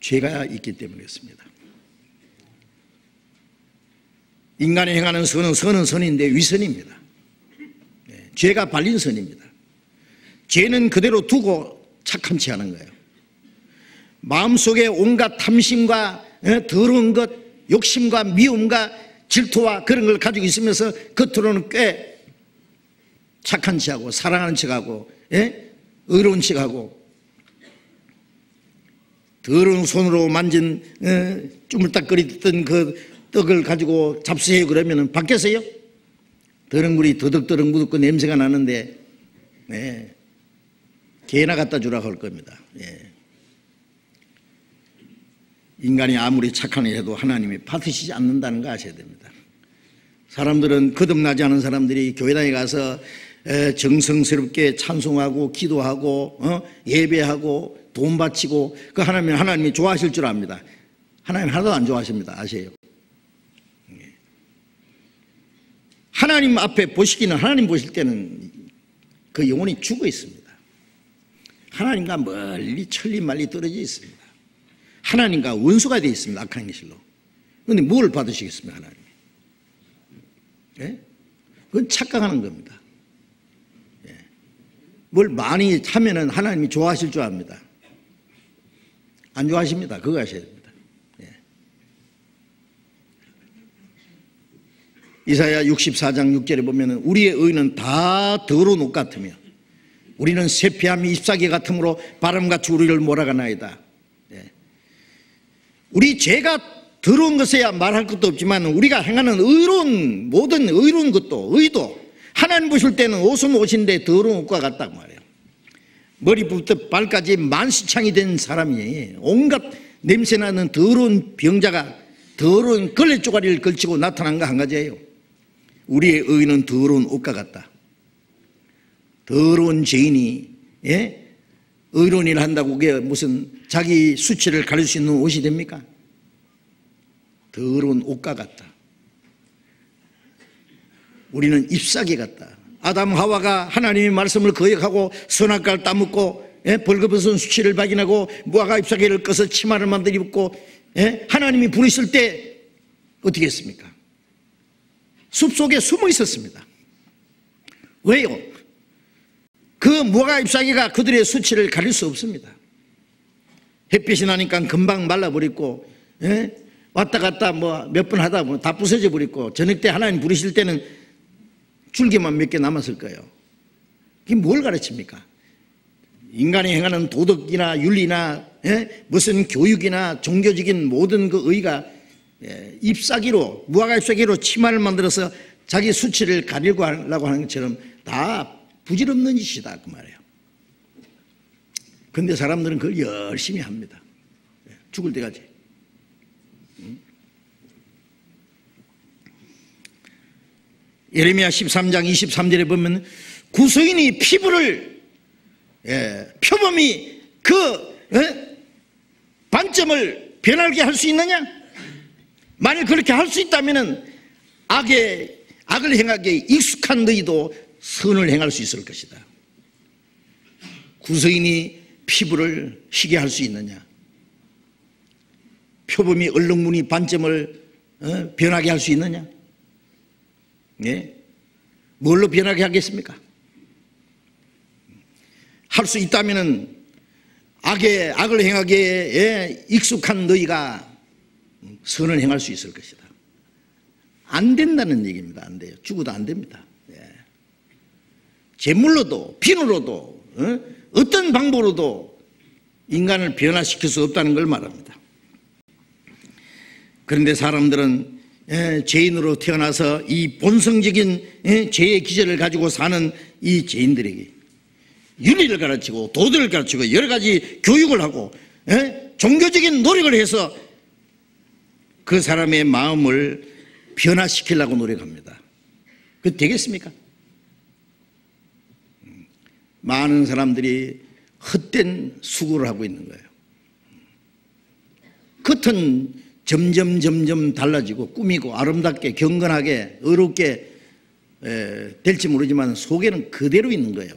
죄가 있기 때문이었습니다. 인간이 행하는 선은 선은 선인데 위선입니다. 네, 죄가 발린 선입니다. 죄는 그대로 두고 착한 채 하는 거예요. 마음속에 온갖 탐심과 더러운 것, 욕심과 미움과 질투와 그런 걸 가지고 있으면서 겉으로는 꽤 착한 척하고 사랑하는 척하고, 예? 의로운 척하고, 더러운 손으로 만진 예? 쭈물딱거리던 그 떡을 가지고 잡수세요 그러면 받겠어요? 더렁물이 더덕더덕 묻었고 냄새가 나는데, 예, 개나 갖다 주라고 할 겁니다. 예. 인간이 아무리 착한 일 해도 하나님이 받으시지 않는다는 거 아셔야 됩니다. 사람들은 거듭나지 않은 사람들이 교회당에 가서 정성스럽게 찬송하고 기도하고 어? 예배하고 돈 바치고 그 하나님은 하나님이 좋아하실 줄 압니다. 하나님 하나도 안 좋아하십니다. 아세요? 하나님 앞에 보시기는, 하나님 보실 때는 그 영혼이 죽어 있습니다. 하나님과 멀리 천리만리 떨어져 있습니다. 하나님과 원수가 되어 있습니다. 악한 기실로. 그런데 뭘 받으시겠습니까? 하나님. 예? 그건 착각하는 겁니다. 예. 뭘 많이 하면은 하나님이 좋아하실 줄 압니다. 안 좋아하십니다. 그거 하셔야 됩니다. 예. 이사야 육십사 장 육 절에 보면은 우리의 의는 다 더러운 옷 같으며 우리는 세피함이 잎사귀 같으므로 바람같이 우리를 몰아가나이다. 우리 죄가 더러운 것에야 말할 것도 없지만 우리가 행하는 의로운 모든 의로운 것도 의도 하나님 보실 때는 옷은 옷인데 더러운 옷과 같다고 말해요. 머리부터 발까지 만시창이 된 사람이 온갖 냄새나는 더러운 병자가 더러운 걸레쪼가리를 걸치고 나타난 거 한 가지예요. 우리의 의는 더러운 옷과 같다. 더러운 죄인이, 예? 의로운 일을 한다고 그게 무슨 자기 수치를 가릴 수 있는 옷이 됩니까? 더러운 옷과 같다. 우리는 잎사귀 같다. 아담 하와가 하나님의 말씀을 거역하고 선악과를 따먹고, 예? 벌거벗은 수치를 발견하고 무화과 잎사귀를 꺼서 치마를 만들어 입고, 예? 하나님이 부르실 때 어떻게 했습니까? 숲속에 숨어 있었습니다. 왜요? 그 무화과 잎사귀가 그들의 수치를 가릴 수 없습니다. 햇빛이 나니까 금방 말라버리고, 예? 왔다 갔다 뭐 몇 번 하다 보면 다 부서져 버리고, 저녁 때 하나님 부르실 때는 줄기만 몇 개 남았을 거예요. 이게 뭘 가르칩니까? 인간이 행하는 도덕이나 윤리나, 예? 무슨 교육이나 종교적인 모든 그 의가, 예? 잎사귀로, 무화과 잎사귀로 치마를 만들어서 자기 수치를 가리려고 하는 것처럼 다 부질없는 짓이다 그 말이에요. 근데 사람들은 그걸 열심히 합니다. 죽을 때까지. 예레미야 십삼 장 이십삼 절에 보면 구소인이 피부를, 예, 표범이 그, 예? 반점을 변하게 할 수 있느냐? 만일 그렇게 할 수 있다면은 악의 악을 행하기에 익숙한 너희도 선을 행할 수 있을 것이다. 구서인이 피부를 희게 할 수 있느냐? 표범이 얼룩무늬 반점을, 어? 변하게 할 수 있느냐? 예? 뭘로 변하게 하겠습니까? 할 수 있다면은 악에 악을 행하기에, 예? 익숙한 너희가 선을 행할 수 있을 것이다. 안 된다는 얘기입니다. 안 돼요. 죽어도 안 됩니다. 재물로도 비누로도, 어? 어떤 방법으로도 인간을 변화시킬 수 없다는 걸 말합니다. 그런데 사람들은, 예, 죄인으로 태어나서 이 본성적인, 예, 죄의 기질을 가지고 사는 이 죄인들에게 윤리를 가르치고 도덕을 가르치고 여러 가지 교육을 하고, 예, 종교적인 노력을 해서 그 사람의 마음을 변화시키려고 노력합니다. 그 되겠습니까? 많은 사람들이 헛된 수고를 하고 있는 거예요. 겉은 점점 점점 달라지고 꾸미고 아름답게 경건하게 의롭게, 에, 될지 모르지만 속에는 그대로 있는 거예요.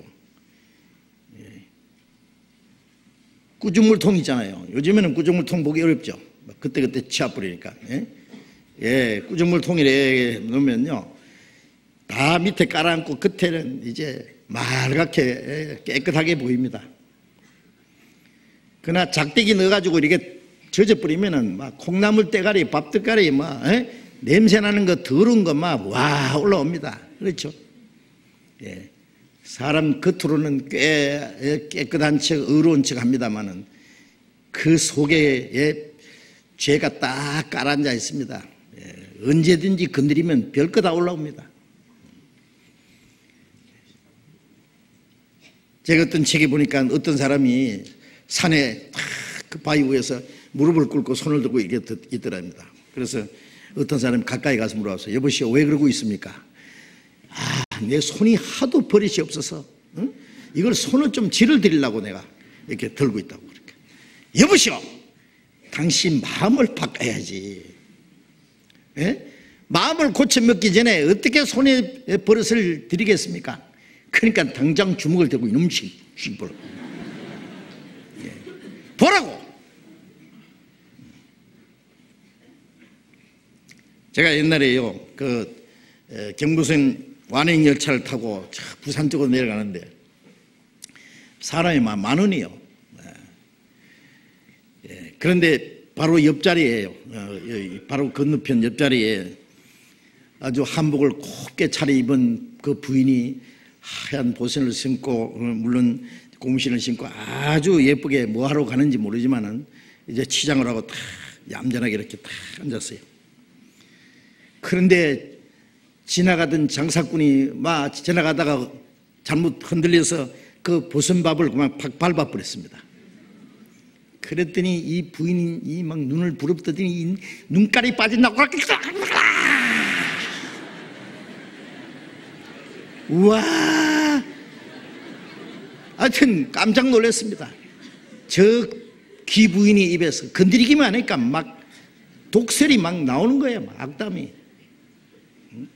예. 꾸중물통 있잖아요. 요즘에는 꾸중물통 보기 어렵죠. 그때그때 치아 뿌리니까. 예? 예, 꾸중물 통일에 넣으면요 다 밑에 깔아앉고 끝에는 이제 말갛게 깨끗하게 보입니다. 그러나 작대기 넣어가지고 이렇게 젖어버리면은 막 콩나물 대가리, 밥 대가리 막 에? 냄새나는 거 더러운 거 막 와 올라옵니다. 그렇죠? 예, 사람 겉으로는 꽤 깨끗한 척, 의로운 척 합니다만은 그 속에 예, 죄가 딱 깔아앉아 있습니다. 예, 언제든지 건드리면 별거 다 올라옵니다. 제가 어떤 책에 보니까 어떤 사람이 산에 탁 그 바위 위에서 무릎을 꿇고 손을 들고 이게 있더랍니다. 그래서 어떤 사람이 가까이 가서 물어봤어요. 여보시오, 왜 그러고 있습니까? 아, 내 손이 하도 버릇이 없어서 응? 이걸 손을 좀 질을 드리려고 내가 이렇게 들고 있다고. 그러니까. 여보시오, 당신 마음을 바꿔야지. 예? 마음을 고쳐먹기 전에 어떻게 손에 버릇을 드리겠습니까? 그러니까 당장 주먹을 대고 이놈 씨발 예. 보라고. 제가 옛날에요 그 에, 경부선 완행 열차를 타고 부산 쪽으로 내려가는데 사람이 막 만 원이요. 예. 예. 그런데 바로 옆자리에요. 어, 바로 건너편 옆자리에 아주 한복을 곱게 차려입은 그 부인이 하얀 보선을 신고 물론 고무신을 신고 아주 예쁘게 뭐하러 가는지 모르지만은 이제 치장을 하고 탁 얌전하게 이렇게 탁 앉았어요. 그런데 지나가던 장사꾼이 막 지나가다가 잘못 흔들려서 그 보선밥을 그만 팍 밟아버렸습니다. 그랬더니 이 부인이 막 눈을 부릅뜨더니 눈깔이 빠진다고 우와! 하여튼 깜짝 놀랐습니다. 저 귀부인이 입에서 건드리기만 하니까 막 독설이 막 나오는 거예요. 막 악담이. 응?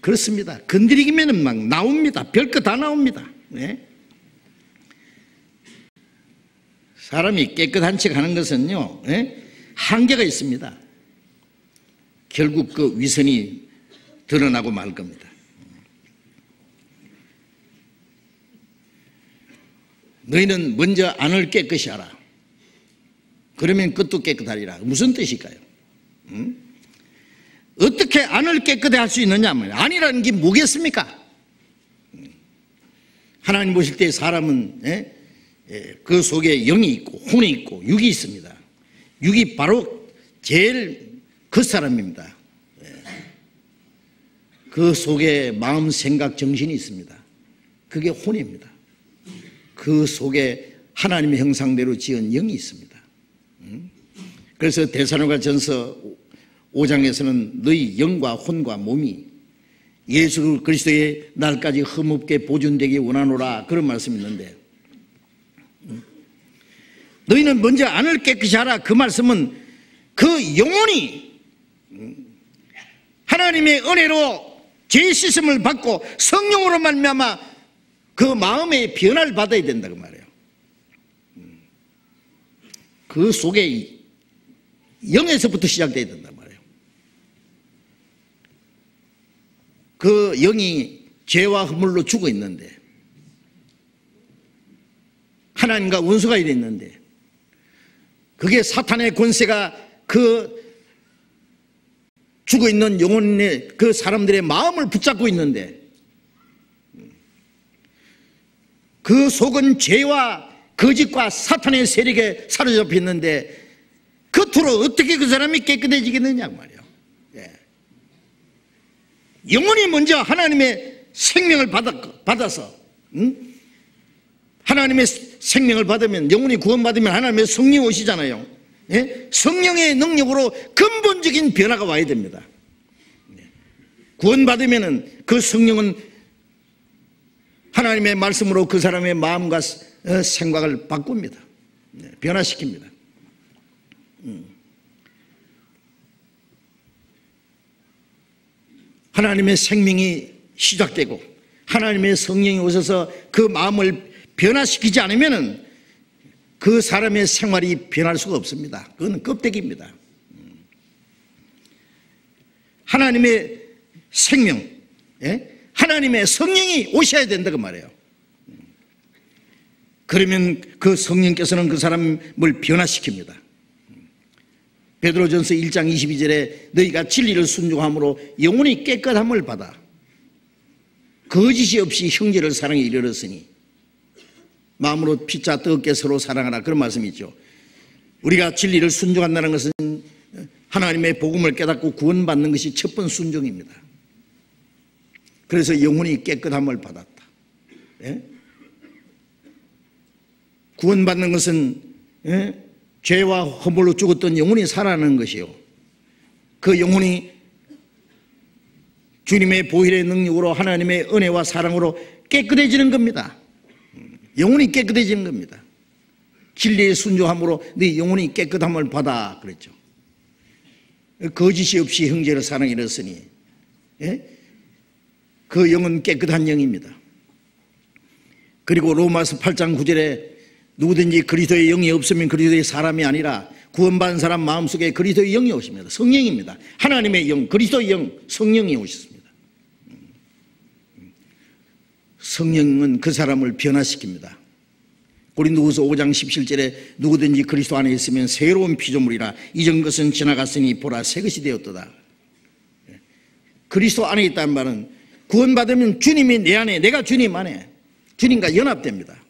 그렇습니다. 건드리기면 막 나옵니다. 별거 다 나옵니다. 네? 사람이 깨끗한 척 하는 것은요, 네? 한계가 있습니다. 결국 그 위선이 드러나고 말 겁니다. 너희는 먼저 안을 깨끗이 하라. 그러면 끝도 깨끗하리라. 무슨 뜻일까요? 응? 어떻게 안을 깨끗이 할 수 있느냐? 안이라는 게 뭐겠습니까? 하나님 보실 때 사람은 예? 예, 그 속에 영이 있고 혼이 있고 육이 있습니다. 육이 바로 제일 그 사람입니다. 그 속에 마음, 생각, 정신이 있습니다. 그게 혼입니다. 그 속에 하나님의 형상대로 지은 영이 있습니다. 그래서 데살로니가전서 오 장에서는 너희 영과 혼과 몸이 예수 그리스도의 날까지 흠없게 보존되기 원하노라 그런 말씀이 있는데 너희는 먼저 안을 깨끗이 하라 그 말씀은 그 영혼이 하나님의 은혜로 죄 씻음을 받고 성령으로 말미암아 그 마음의 변화를 받아야 된다 그 말이에요. 그 속에 영에서부터 시작돼야 된다 말이에요. 그 영이 죄와 허물로 죽어 있는데 하나님과 원수가 이래 있는데 그게 사탄의 권세가 그 죽어 있는 영혼의 그 사람들의 마음을 붙잡고 있는데 그 속은 죄와 거짓과 사탄의 세력에 사로잡혀 있는데 겉으로 어떻게 그 사람이 깨끗해지겠느냐고 말이에요. 예. 영혼이 먼저 하나님의 생명을 받아서 응? 하나님의 생명을 받으면 영혼이 구원받으면 하나님의 성령 오시잖아요. 예? 성령의 능력으로 근본적인 변화가 와야 됩니다. 예. 구원받으면 그 성령은 하나님의 말씀으로 그 사람의 마음과 생각을 바꿉니다. 예. 변화시킵니다. 음. 하나님의 생명이 시작되고 하나님의 성령이 오셔서 그 마음을 변화시키지 않으면은 그 사람의 생활이 변할 수가 없습니다. 그건 껍데기입니다. 하나님의 생명, 하나님의 성령이 오셔야 된다고 말해요. 그러면 그 성령께서는 그 사람을 변화시킵니다. 베드로전서 일 장 이십이 절에 너희가 진리를 순종함으로 영혼이 깨끗함을 받아 거짓이 없이 형제를 사랑에 이르렀으니 마음으로 피차 뜨겁게 서로 사랑하라, 그런 말씀이 있죠. 우리가 진리를 순종한다는 것은 하나님의 복음을 깨닫고 구원받는 것이 첫 번째 순종입니다. 그래서 영혼이 깨끗함을 받았다. 예? 구원받는 것은 예? 죄와 허물로 죽었던 영혼이 살아나는 것이요, 그 영혼이 주님의 보혈의 능력으로 하나님의 은혜와 사랑으로 깨끗해지는 겁니다. 영혼이 깨끗해지는 겁니다. 진리의 순종함으로 네 영혼이 깨끗함을 받아, 그랬죠. 거짓이 없이 형제를 사랑에 이르렀으니, 예? 그 영은 깨끗한 영입니다. 그리고 로마서 팔 장 구 절에 누구든지 그리스도의 영이 없으면 그리스도의 사람이 아니라 구원받은 사람 마음속에 그리스도의 영이 오십니다. 성령입니다. 하나님의 영, 그리스도의 영, 성령이 오셨습니다. 성령은 그 사람을 변화시킵니다. 고린도후서 오 장 십칠 절에 누구든지 그리스도 안에 있으면 새로운 피조물이라, 이전 것은 지나갔으니 보라 새 것이 되었도다. 그리스도 안에 있다는 말은 구원받으면 주님이 내 안에, 내가 주님 안에, 주님과 연합됩니다.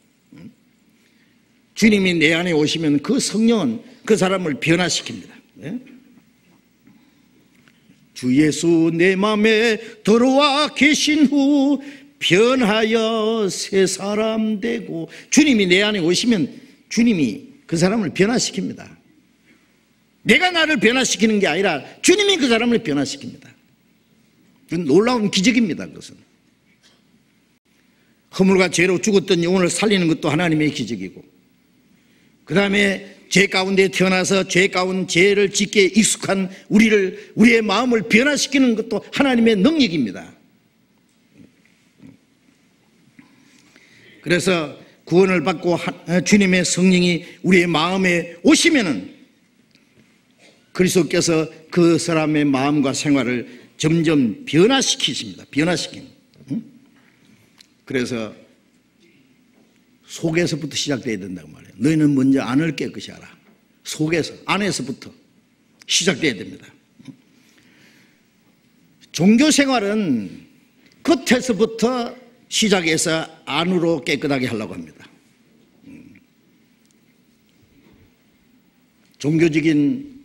주님이 내 안에 오시면 그 성령은 그 사람을 변화시킵니다. 주 예수 내 마음에 들어와 계신 후 변하여 새 사람 되고, 주님이 내 안에 오시면 주님이 그 사람을 변화시킵니다. 내가 나를 변화시키는 게 아니라 주님이 그 사람을 변화시킵니다. 놀라운 기적입니다. 그것은 허물과 죄로 죽었던 영혼을 살리는 것도 하나님의 기적이고, 그 다음에 죄 가운데 태어나서 죄 가운데 죄를 짓게 익숙한 우리를, 우리의 마음을 변화시키는 것도 하나님의 능력입니다. 그래서 구원을 받고 주님의 성령이 우리의 마음에 오시면은 그리스도께서 그 사람의 마음과 생활을 점점 변화시키십니다. 변화시키는. 그래서 속에서부터 시작돼야 된다고 말해요. 너희는 먼저 안을 깨끗이 하라. 속에서, 안에서부터 시작돼야 됩니다. 종교생활은 겉에서부터 시작해서 안으로 깨끗하게 하려고 합니다. 종교적인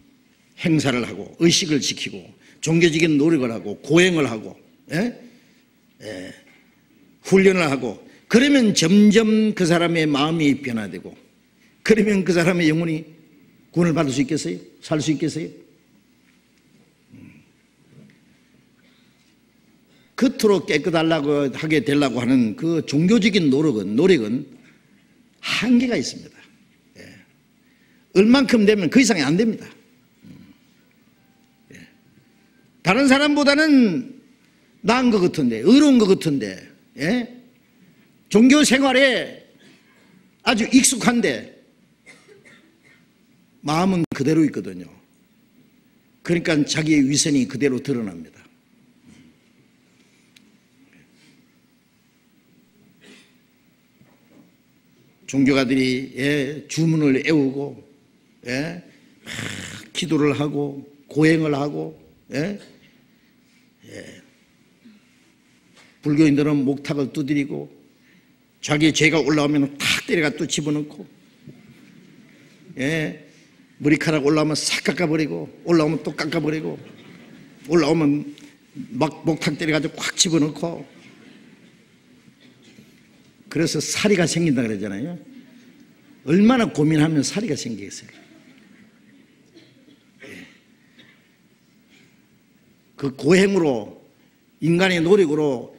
행사를 하고 의식을 지키고 종교적인 노력을 하고 고행을 하고 예? 예. 훈련을 하고, 그러면 점점 그 사람의 마음이 변화되고, 그러면 그 사람의 영혼이 구원을 받을 수 있겠어요? 살 수 있겠어요? 음. 겉으로 깨끗하려고 하게 되려고 하는 그 종교적인 노력은 노력은 한계가 있습니다. 예. 얼만큼 되면 그 이상이 안 됩니다. 다른 사람보다는 나은 것 같은데, 의로운 것 같은데, 예? 종교 생활에 아주 익숙한데 마음은 그대로 있거든요. 그러니까 자기의 위선이 그대로 드러납니다. 종교가들이 예, 주문을 애우고 예, 아, 기도를 하고 고행을 하고 예? 예. 불교인들은 목탁을 두드리고 자기 죄가 올라오면 탁 때려가 또 집어넣고 예. 머리카락 올라오면 싹 깎아버리고 올라오면 또 깎아버리고 올라오면 막 목탁 때려가지고 확 집어넣고, 그래서 사리가 생긴다 그러잖아요. 얼마나 고민하면 사리가 생기겠어요. 그 고행으로, 인간의 노력으로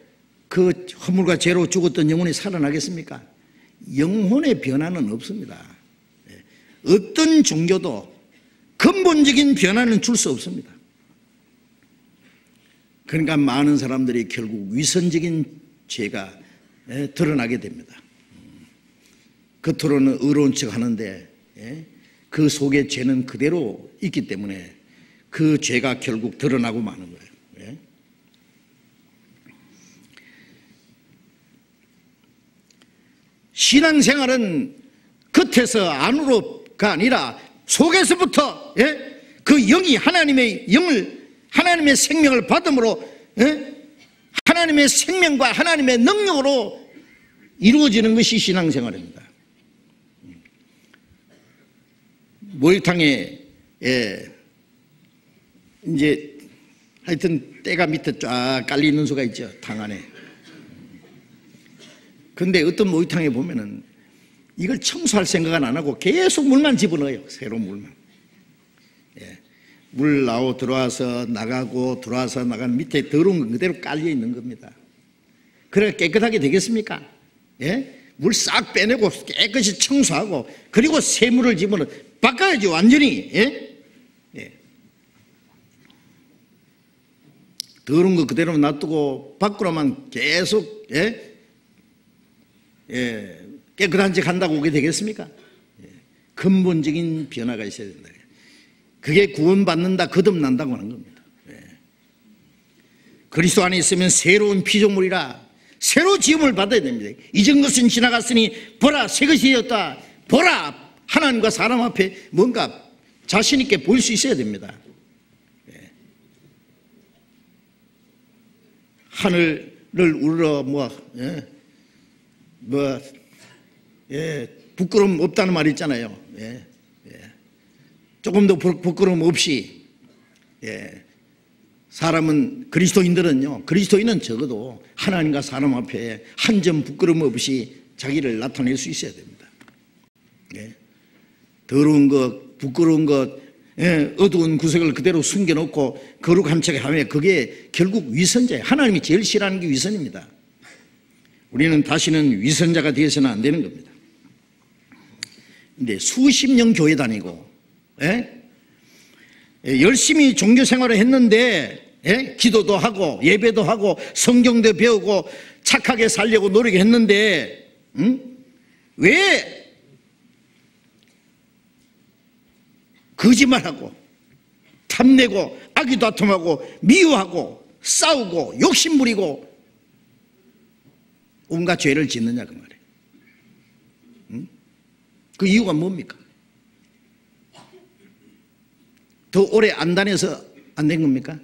그 허물과 죄로 죽었던 영혼이 살아나겠습니까? 영혼의 변화는 없습니다. 어떤 종교도 근본적인 변화는 줄 수 없습니다. 그러니까 많은 사람들이 결국 위선적인 죄가 드러나게 됩니다. 겉으로는 의로운 척 하는데 그 속에 죄는 그대로 있기 때문에 그 죄가 결국 드러나고 마는 거예요. 신앙생활은 겉에서 안으로가 아니라 속에서부터, 예? 그 영이 하나님의 영을, 하나님의 생명을 받음으로, 예? 하나님의 생명과 하나님의 능력으로 이루어지는 것이 신앙생활입니다. 모욕탕에, 예, 이제 하여튼 때가 밑에 쫙 깔리는 수가 있죠, 탕 안에. 근데 어떤 모욕탕에 보면은 이걸 청소할 생각은 안 하고 계속 물만 집어넣어요, 새로운 물만. 예, 물 나오 들어와서 나가고 들어와서 나가는 밑에 더러운 건 그대로 깔려 있는 겁니다. 그래 깨끗하게 되겠습니까? 예, 물 싹 빼내고 깨끗이 청소하고 그리고 새물을 집어넣어 바꿔야지 완전히. 예? 예. 더러운 거 그대로 놔두고 밖으로만 계속, 예? 예, 깨끗한 척 한다고 그게 되겠습니까? 예. 근본적인 변화가 있어야 된다. 그게 구원받는다, 거듭난다고 하는 겁니다. 예. 그리스도 안에 있으면 새로운 피조물이라 새로 지음을 받아야 됩니다. 이전 것은 지나갔으니 보라 새 것이 되었다. 보라, 하나님과 사람 앞에 뭔가 자신 있게 보일 수 있어야 됩니다. 예. 하늘을 우러러 뭐, 예, 뭐, 예, 부끄럼 없다는 말이 있잖아요. 예. 예. 조금도 부끄럼 없이, 예, 사람은, 그리스도인들은요, 그리스도인은 적어도 하나님과 사람 앞에 한 점 부끄럼 없이 자기를 나타낼 수 있어야 됩니다. 예. 더러운 것, 부끄러운 것, 예, 어두운 구석을 그대로 숨겨놓고 거룩한 척 하며 그게 결국 위선자예요. 하나님이 제일 싫어하는 게 위선입니다. 우리는 다시는 위선자가 되어서는 안 되는 겁니다. 근데 수십 년 교회 다니고, 예? 예, 열심히 종교 생활을 했는데, 예? 기도도 하고 예배도 하고 성경도 배우고 착하게 살려고 노력했는데, 음? 왜? 거짓말하고 탐내고 악의다툼하고 미워하고 싸우고 욕심부리고 온갖 죄를 짓느냐 그 말이에요. 응? 그 이유가 뭡니까? 더 오래 안 다녀서 안 된 겁니까?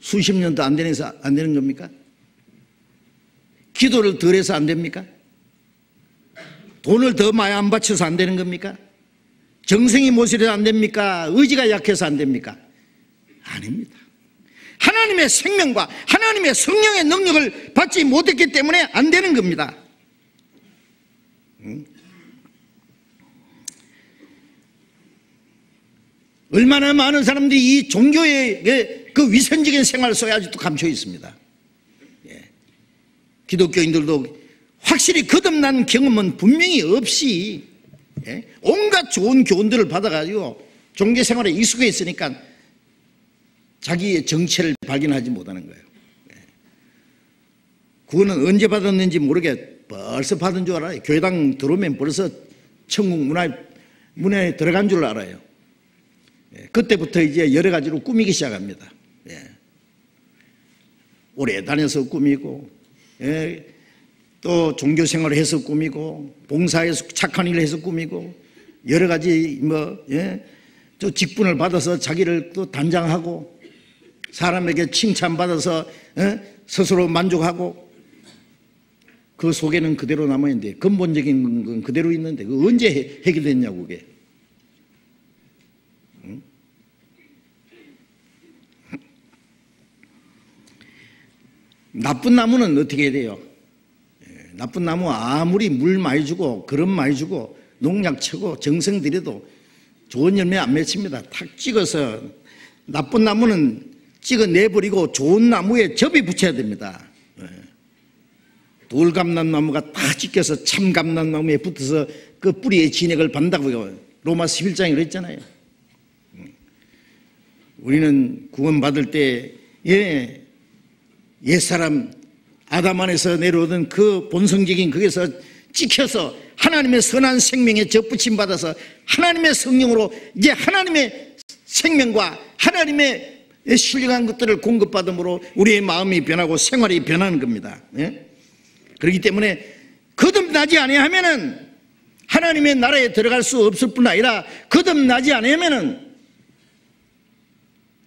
수십 년 더 안 다녀서 안 되는 겁니까? 기도를 덜 해서 안 됩니까? 돈을 더 많이 안 바쳐서 안 되는 겁니까? 정성이 모자라서 안 됩니까? 의지가 약해서 안 됩니까? 아닙니다. 하나님의 생명과 하나님의 성령의 능력을 받지 못했기 때문에 안 되는 겁니다. 응? 얼마나 많은 사람들이 이 종교의 그 위선적인 생활 속에 아직도 감춰 있습니다. 예. 기독교인들도 확실히 거듭난 경험은 분명히 없이, 예? 온갖 좋은 교훈들을 받아가지고 종교생활에 익숙해 있으니까 자기의 정체를 발견하지 못하는 거예요. 예. 구원은 언제 받았는지 모르게 벌써 받은 줄 알아요. 교회당 들어오면 벌써 천국 문화에, 문화에 들어간 줄 알아요. 예. 그때부터 이제 여러 가지로 꾸미기 시작합니다. 예. 오래 다녀서 꾸미고, 예, 또 종교생활을 해서 꾸미고, 봉사해서 착한 일을 해서 꾸미고, 여러 가지 뭐, 예, 또 직분을 받아서 자기를 또 단장하고, 사람에게 칭찬받아서, 예, 스스로 만족하고, 그 속에는 그대로 남아있는데, 근본적인 건 그대로 있는데, 그 언제 해결됐냐고, 그게. 응? 나쁜 나무는 어떻게 해야 돼요? 나쁜 나무 아무리 물 많이 주고 거름 많이 주고 농약 치고 정성 들여도 좋은 열매 안 맺힙니다. 탁 찍어서 나쁜 나무는 찍어내버리고 좋은 나무에 접이 붙여야 됩니다. 돌감난 나무가 다 찢겨서 참감난 나무에 붙어서 그 뿌리의 진액을 받는다고 로마 십일 장에 그랬잖아요. 우리는 구원받을 때, 예, 옛사람 아담 안에서 내려오던 그 본성적인 거기서 찍혀서 하나님의 선한 생명에 접붙임 받아서 하나님의 성령으로 이제 하나님의 생명과 하나님의 신령한 것들을 공급받음으로 우리의 마음이 변하고 생활이 변하는 겁니다. 예? 그렇기 때문에 거듭난 거듭나지 아니하면은 하나님의 나라에 들어갈 수 없을 뿐 아니라 거듭나지 않으면은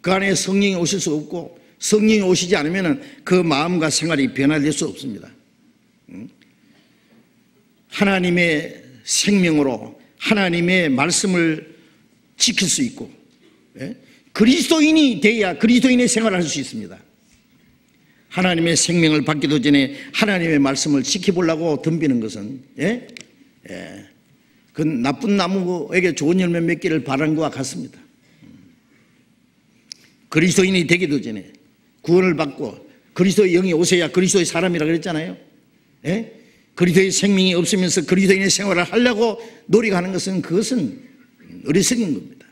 그 안에 성령이 오실 수 없고, 성령이 오시지 않으면은 그 마음과 생활이 변화될 수 없습니다. 하나님의 생명으로 하나님의 말씀을 지킬 수 있고, 그리스도인이 돼야 그리스도인의 생활을 할 수 있습니다. 하나님의 생명을 받기도 전에 하나님의 말씀을 지켜보려고 덤비는 것은, 예? 예, 그건 나쁜 나무에게 좋은 열매 맺기를 바란 것과 같습니다. 그리스도인이 되기도 전에 구원을 받고 그리스도의 영이 오셔야 그리스도의 사람이라 그랬잖아요. 예? 그리스도의 생명이 없으면서 그리스도인의 생활을 하려고 노력하는 것은, 그것은 어리석인 겁니다.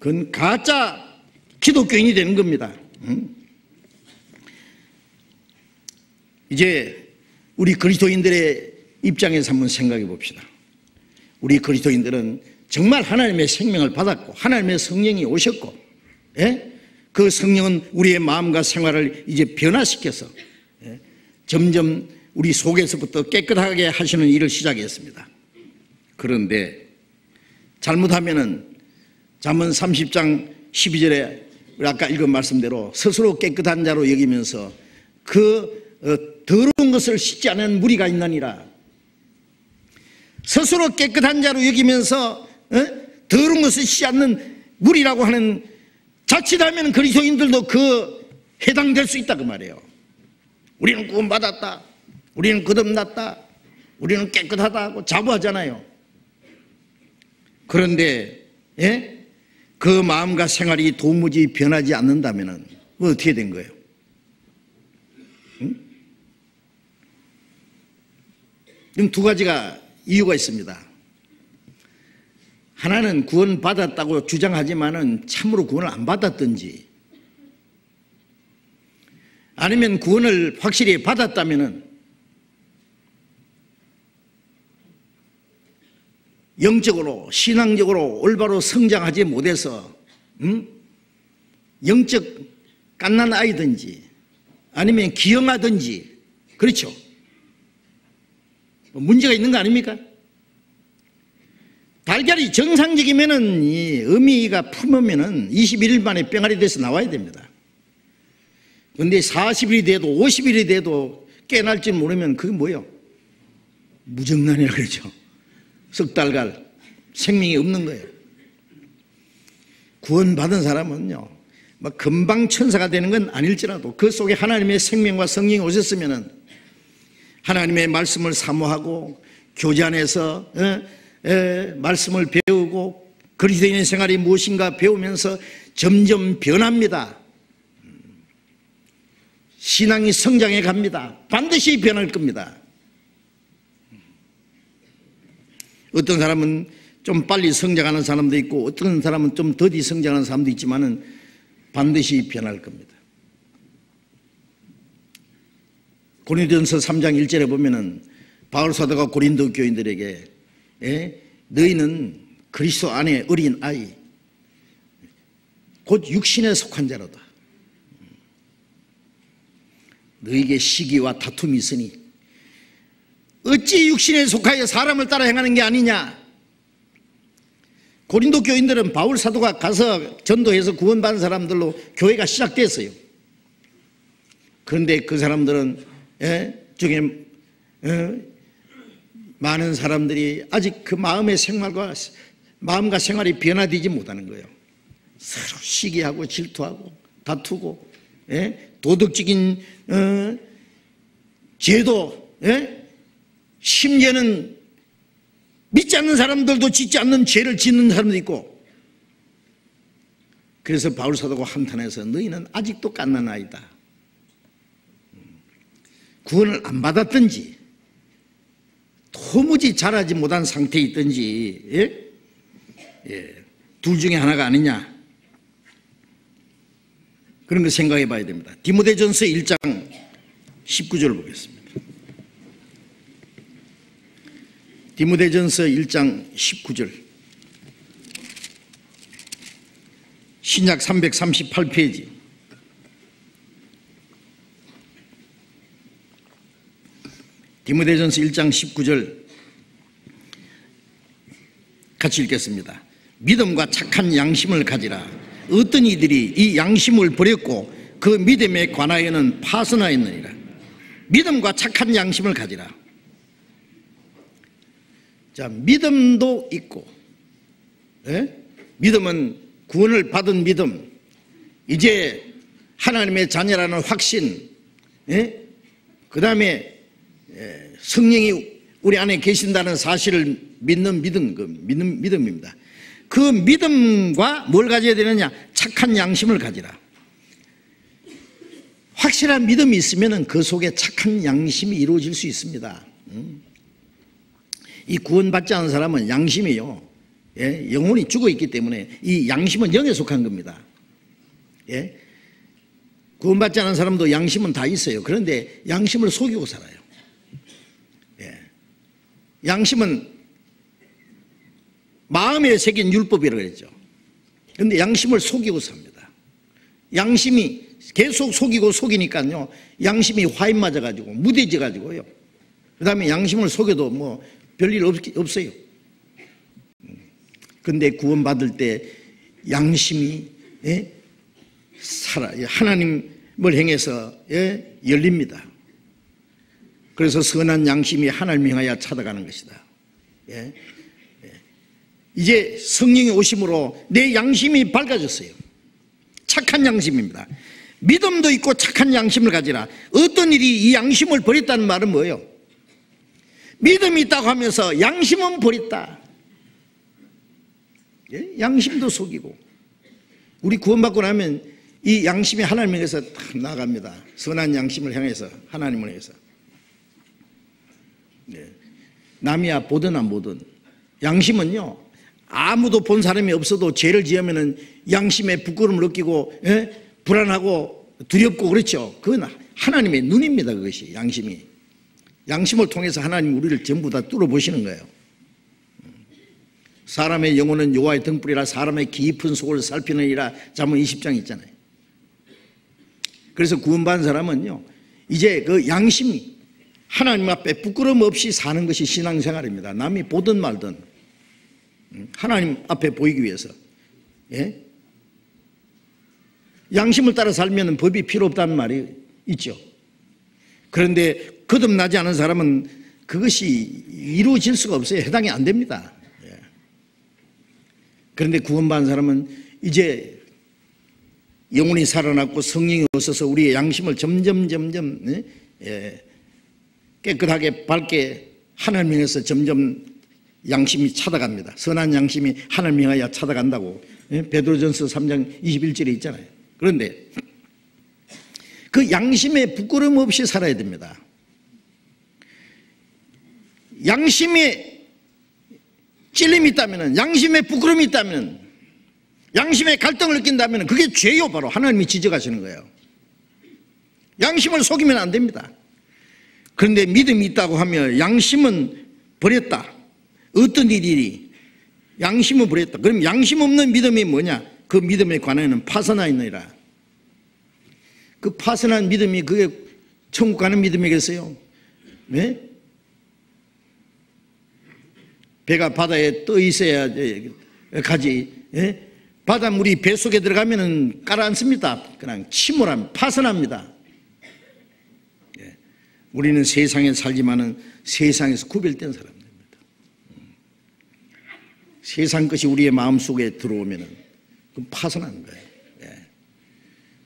그건 가짜 기독교인이 되는 겁니다. 음? 이제 우리 그리스도인들의 입장에서 한번 생각해 봅시다. 우리 그리스도인들은 정말 하나님의 생명을 받았고 하나님의 성령이 오셨고, 예? 그 성령은 우리의 마음과 생활을 이제 변화시켜서, 예? 점점 우리 속에서부터 깨끗하게 하시는 일을 시작했습니다. 그런데 잘못하면은 잠언 삼십 장 십이 절에 아까 읽은 말씀대로 스스로 깨끗한 자로 여기면서 그 더러운 것을 씻지 않은 무리가 있나니라. 스스로 깨끗한 자로 여기면서 더러운 것을 씻지 않는 무리라고 하는, 자칫하면 그리스도인들도 그 해당될 수 있다 그 말이에요. 우리는 구원받았다, 우리는 거듭났다, 우리는 깨끗하다고 자부하잖아요. 그런데 예? 그 마음과 생활이 도무지 변하지 않는다면 어떻게 된 거예요? 응? 지금 두 가지가 이유가 있습니다. 하나는 구원받았다고 주장하지만은 참으로 구원을 안 받았든지, 아니면 구원을 확실히 받았다면은 영적으로 신앙적으로 올바로 성장하지 못해서 음? 영적 갓난 아이든지 아니면 기형아든지, 그렇죠? 문제가 있는 거 아닙니까? 달걀이 정상적이면은 이 어미가 품으면은 이십일 일 만에 병아리 돼서 나와야 됩니다. 그런데 사십 일이 돼도 오십 일이 돼도 깨날지 모르면 그게 뭐예요? 무정란이라고 그러죠. 석 달갈 생명이 없는 거예요. 구원받은 사람은요, 막 금방 천사가 되는 건 아닐지라도 그 속에 하나님의 생명과 성령이 오셨으면은 하나님의 말씀을 사모하고 교제 안에서 에, 에, 말씀을 배우고 그리스도인의 생활이 무엇인가 배우면서 점점 변합니다. 신앙이 성장해 갑니다. 반드시 변할 겁니다. 어떤 사람은 좀 빨리 성장하는 사람도 있고 어떤 사람은 좀 더디 성장하는 사람도 있지만은 반드시 변할 겁니다. 고린도전서 삼 장 일 절에 보면은 바울 사도가 고린도 교인들에게, 예? 너희는 그리스도 안에 어린 아이 곧 육신에 속한 자로다. 너희에게 시기와 다툼이 있으니 어찌 육신에 속하여 사람을 따라 행하는 게 아니냐. 고린도 교인들은 바울 사도가 가서 전도해서 구원받은 사람들로 교회가 시작됐어요. 그런데 그 사람들은, 예? 중에, 예? 많은 사람들이 아직 그 마음의 생활과, 마음과 생활이 변화되지 못하는 거예요. 서로 시기하고 질투하고 다투고, 예? 도덕적인, 어, 죄도, 예? 심지어는 믿지 않는 사람들도 짓지 않는 죄를 짓는 사람도 있고. 그래서 바울사도가 한탄해서 너희는 아직도 갓난 아이다. 구원을 안 받았든지 도무지 자라지 못한 상태에 있든지, 예? 예. 둘 중에 하나가 아니냐, 그런 거 생각해 봐야 됩니다. 디모데전서 일 장 십구 절을 보겠습니다. 디모데전서 일 장 십구 절, 신약 삼백삼십팔 페이지. 디모데전서 일 장 십구 절 같이 읽겠습니다. 믿음과 착한 양심을 가지라. 어떤 이들이 이 양심을 버렸고 그 믿음에 관하여는 파선하였느니라. 믿음과 착한 양심을 가지라. 자, 믿음도 있고, 예? 믿음은 구원을 받은 믿음, 이제 하나님의 자녀라는 확신, 예? 그 다음에 성령이 우리 안에 계신다는 사실을 믿는 믿음, 그 믿는 믿음입니다. 그 믿음과 뭘 가져야 되느냐? 착한 양심을 가지라. 확실한 믿음이 있으면 그 속에 착한 양심이 이루어질 수 있습니다. 이 구원받지 않은 사람은 양심이요, 예? 영혼이 죽어있기 때문에 이 양심은 영에 속한 겁니다. 예? 구원받지 않은 사람도 양심은 다 있어요. 그런데 양심을 속이고 살아요. 예. 양심은 마음에 새긴 율법이라고 그랬죠. 그런데 양심을 속이고 삽니다. 양심이 계속 속이고 속이니까요, 양심이 화인 맞아가지고 무뎌져가지고요, 그 다음에 양심을 속여도 뭐 별일 없어요. 근데 구원받을 때 양심이, 예? 살아, 하나님을 행해서, 예? 열립니다. 그래서 선한 양심이 하나님 향하여 찾아가는 것이다. 예? 예. 이제 성령이 오심으로 내 양심이 밝아졌어요. 착한 양심입니다. 믿음도 있고 착한 양심을 가지라. 어떤 일이 이 양심을 버렸다는 말은 뭐예요? 믿음이 있다고 하면서 양심은 버렸다. 예? 양심도 속이고. 우리 구원받고 나면 이 양심이 하나님에게서 다 나아갑니다. 선한 양심을 향해서, 하나님을 향해서. 예. 남이야 보든 안 보든 양심은요, 아무도 본 사람이 없어도 죄를 지으면은 양심에 부끄러움을 느끼고, 예? 불안하고 두렵고, 그렇죠. 그건 하나님의 눈입니다. 그것이 양심이. 양심을 통해서 하나님 우리를 전부 다 뚫어보시는 거예요. 사람의 영혼은 여호와의 등불이라 사람의 깊은 속을 살피느니라. 잠언 이십 장 있잖아요. 그래서 구원받은 사람은요, 이제 그 양심이 하나님 앞에 부끄럼 없이 사는 것이 신앙생활입니다. 남이 보든 말든 하나님 앞에 보이기 위해서. 예? 양심을 따라 살면 법이 필요 없다는 말이 있죠. 그런데 거듭나지 않은 사람은 그것이 이루어질 수가 없어요. 해당이 안 됩니다. 그런데 구원받은 사람은 이제 영혼이 살아났고 성령이 오셔서 우리의 양심을 점점 점점 깨끗하게 밝게 하나님 향해서 점점 양심이 찾아갑니다. 선한 양심이 하나님 향하여 찾아간다고 베드로전서 삼 장 이십일 절에 있잖아요. 그런데 그 양심에 부끄럼 없이 살아야 됩니다. 양심에 찔림이 있다면, 양심에 부끄러움이 있다면, 양심에 갈등을 느낀다면 그게 죄요. 바로 하나님이 지적하시는 거예요. 양심을 속이면 안 됩니다. 그런데 믿음이 있다고 하며 양심은 버렸다. 어떤 일이 양심은 버렸다. 그럼 양심 없는 믿음이 뭐냐? 그 믿음에 관하여는 파선하였느니라. 그 파선한 믿음이 그게 천국 가는 믿음이겠어요? 네? 배가 바다에 떠 있어야 가지, 예? 바닷물이 배 속에 들어가면 가라앉습니다. 그냥 침몰합니다. 파선합니다. 예. 우리는 세상에 살지만은 세상에서 구별된 사람들입니다. 세상 것이 우리의 마음속에 들어오면은 파선하는 거예요. 예.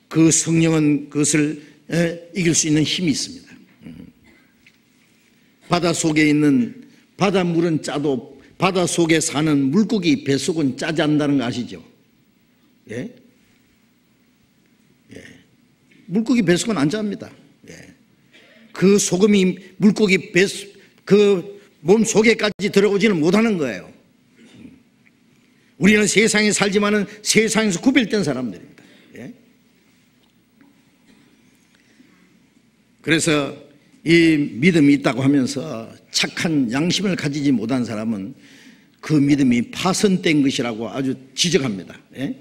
그 성령은 그것을, 예? 이길 수 있는 힘이 있습니다. 음. 바다 속에 있는 바닷물은 짜도 바다 속에 사는 물고기 뱃속은 짜지 않는다는 거 아시죠? 예? 예. 물고기 뱃속은 안 짭니다. 예. 그 소금이 물고기 뱃, 그 몸 속에까지 들어오지는 못하는 거예요. 우리는 세상에 살지만은 세상에서 구별된 사람들입니다. 예? 그래서 이 믿음이 있다고 하면서 착한 양심을 가지지 못한 사람은 그 믿음이 파선된 것이라고 아주 지적합니다. 예?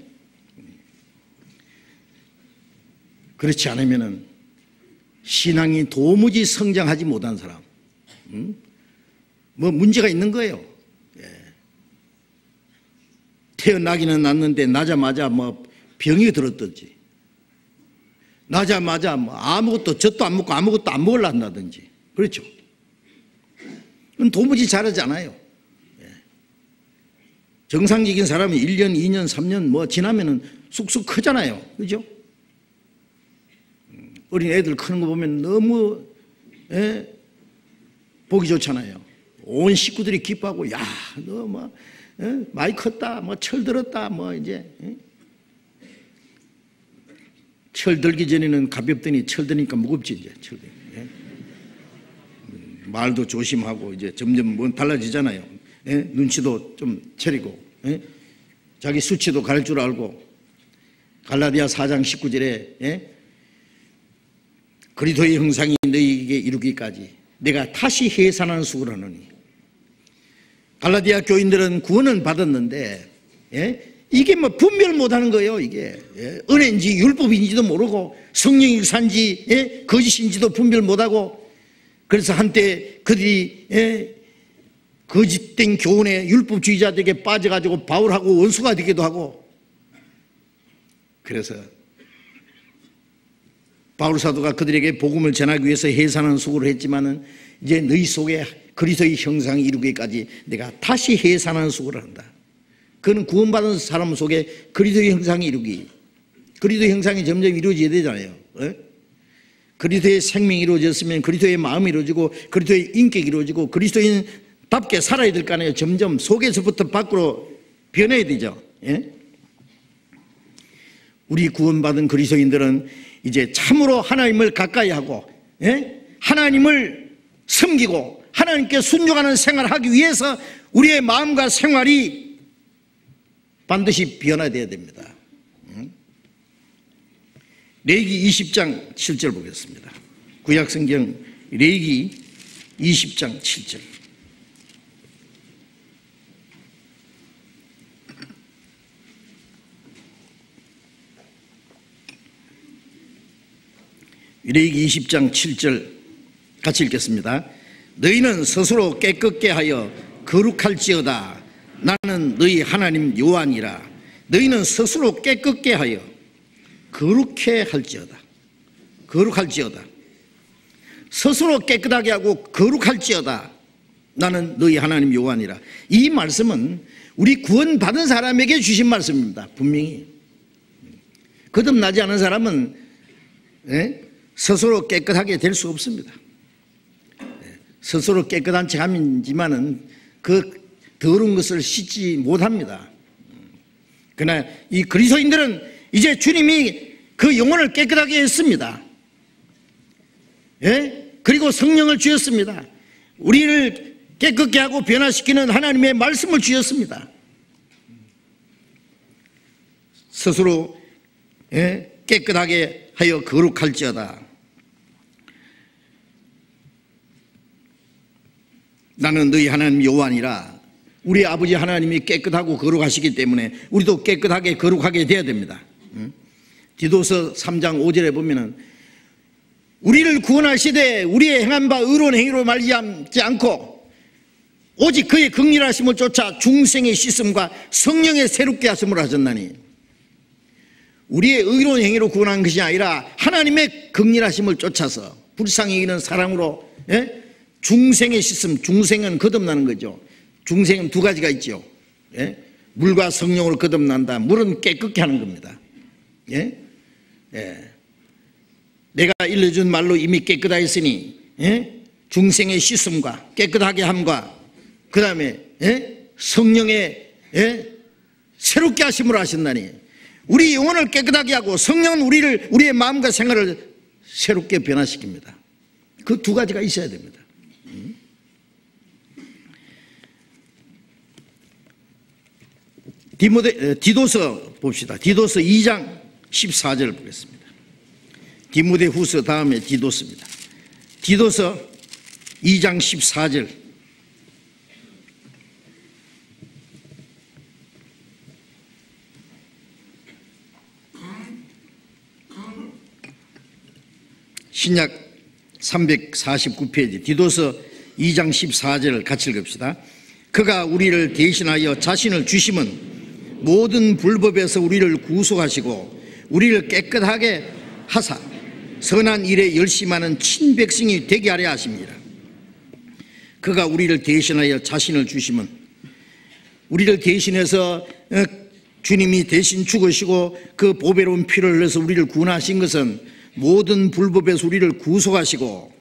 그렇지 않으면은 신앙이 도무지 성장하지 못한 사람, 음? 뭐 문제가 있는 거예요. 예. 태어나기는 났는데 나자마자 뭐 병이 들었든지, 나자마자 뭐 아무것도 젖도 안 먹고 아무것도 안 먹으려 한다든지. 그렇죠? 그건 도무지 잘하지 않아요. 예. 정상적인 사람은 일 년, 이 년, 삼 년 뭐 지나면은 쑥쑥 크잖아요. 그죠? 어린 애들 크는 거 보면 너무, 예, 보기 좋잖아요. 온 식구들이 기뻐하고, 야, 너 뭐, 예, 많이 컸다, 뭐 철들었다, 뭐 이제. 예? 철들기 전에는 가볍더니 철드니까 무겁지 이제. 철들. 예? 말도 조심하고 이제 점점 뭐 달라지잖아요. 예? 눈치도 좀 차리고, 예? 자기 수치도 갈 줄 알고. 갈라디아 사 장 십구 절에 예? 그리스도의 형상이 너희에게 이루기까지 내가 다시 해산하는 수고를 하느니. 갈라디아 교인들은 구원은 받았는데, 예? 이게 뭐 분별 못하는 거예요. 이게, 예? 은혜인지 율법인지도 모르고 성령이 산지, 예? 거짓인지도 분별 못하고. 그래서 한때 그들이, 예? 거짓된 교훈에 율법주의자들에게 빠져가지고 바울하고 원수가 되기도 하고. 그래서 바울 사도가 그들에게 복음을 전하기 위해서 해산하는 수고를 했지만은, 이제 너희 속에 그리스도의 형상이 이루기까지 내가 다시 해산하는 수고를 한다. 그는 구원받은 사람 속에 그리스도의 형상이 이루기. 그리스도의 형상이 점점 이루어져야 되잖아요. 예? 그리스도의 생명이 이루어졌으면 그리스도의 마음이 이루어지고 그리스도의 인격이 이루어지고 그리스도인답게 살아야 될 거 아니에요. 점점 속에서부터 밖으로 변해야 되죠. 예? 우리 구원받은 그리스도인들은 이제 참으로 하나님을 가까이 하고, 예? 하나님을 섬기고 하나님께 순종하는 생활을 하기 위해서 우리의 마음과 생활이 반드시 변화되어야 됩니다. 응? 레위기 이십 장 칠 절 보겠습니다. 구약성경 레위기 이십 장 칠 절. 레위기 이십 장 칠 절 같이 읽겠습니다. 너희는 스스로 깨끗게 하여 거룩할지어다. 나는 너희 하나님 여호와니라. 너희는 스스로 깨끗게 하여 거룩해 할지어다. 거룩할지어다. 스스로 깨끗하게 하고 거룩할지어다. 나는 너희 하나님 여호와니라. 이 말씀은 우리 구원받은 사람에게 주신 말씀입니다. 분명히 거듭나지 않은 사람은, 예? 스스로 깨끗하게 될 수 없습니다. 스스로 깨끗한 척 하지만은 그 더러운 것을 씻지 못합니다. 그러나 이 그리스도인들은 이제 주님이 그 영혼을 깨끗하게 했습니다. 예? 그리고 성령을 주셨습니다. 우리를 깨끗게 하고 변화시키는 하나님의 말씀을 주셨습니다. 스스로, 예? 깨끗하게 하여 거룩할지어다. 나는 너희 하나님 여호와니라. 우리 아버지 하나님이 깨끗하고 거룩하시기 때문에 우리도 깨끗하게 거룩하게 돼야 됩니다. 응? 디도서 삼 장 오 절에 보면은 우리를 구원하시되 우리의 행한 바 의로운 행위로 말미암지 않고 오직 그의 긍휼하심을 쫓아 중생의 씻음과 성령의 새롭게 하심을 하셨나니. 우리의 의로운 행위로 구원한 것이 아니라 하나님의 긍휼하심을 쫓아서 불쌍히 이기는 사랑으로, 예? 중생의 씻음. 중생은 거듭나는 거죠. 중생은 두 가지가 있죠. 예? 물과 성령으로 거듭난다. 물은 깨끗게 하는 겁니다. 예? 예. 내가 일러준 말로 이미 깨끗하였으니, 예? 중생의 씻음과 깨끗하게 함과 그 다음에, 예? 성령의, 예? 새롭게 하심으로 하신다니. 우리 영혼을 깨끗하게 하고 성령은 우리를, 우리의 마음과 생활을 새롭게 변화시킵니다. 그 두 가지가 있어야 됩니다. 디모데, 디도서 봅시다. 디도서 이 장 십사 절 보겠습니다. 디모데 후서 다음에 디도서입니다. 디도서 이 장 십사 절. 신약 삼백사십구 페이지 디도서 이 장 십사 절 같이 읽읍시다. 그가 우리를 대신하여 자신을 주심은 모든 불법에서 우리를 구속하시고 우리를 깨끗하게 하사 선한 일에 열심하는 친백성이 되게 하려 하십니다. 그가 우리를 대신하여 자신을 주심은, 우리를 대신해서 주님이 대신 죽으시고 그 보배로운 피를 흘려서 우리를 구원하신 것은 모든 불법에서 우리를 구속하시고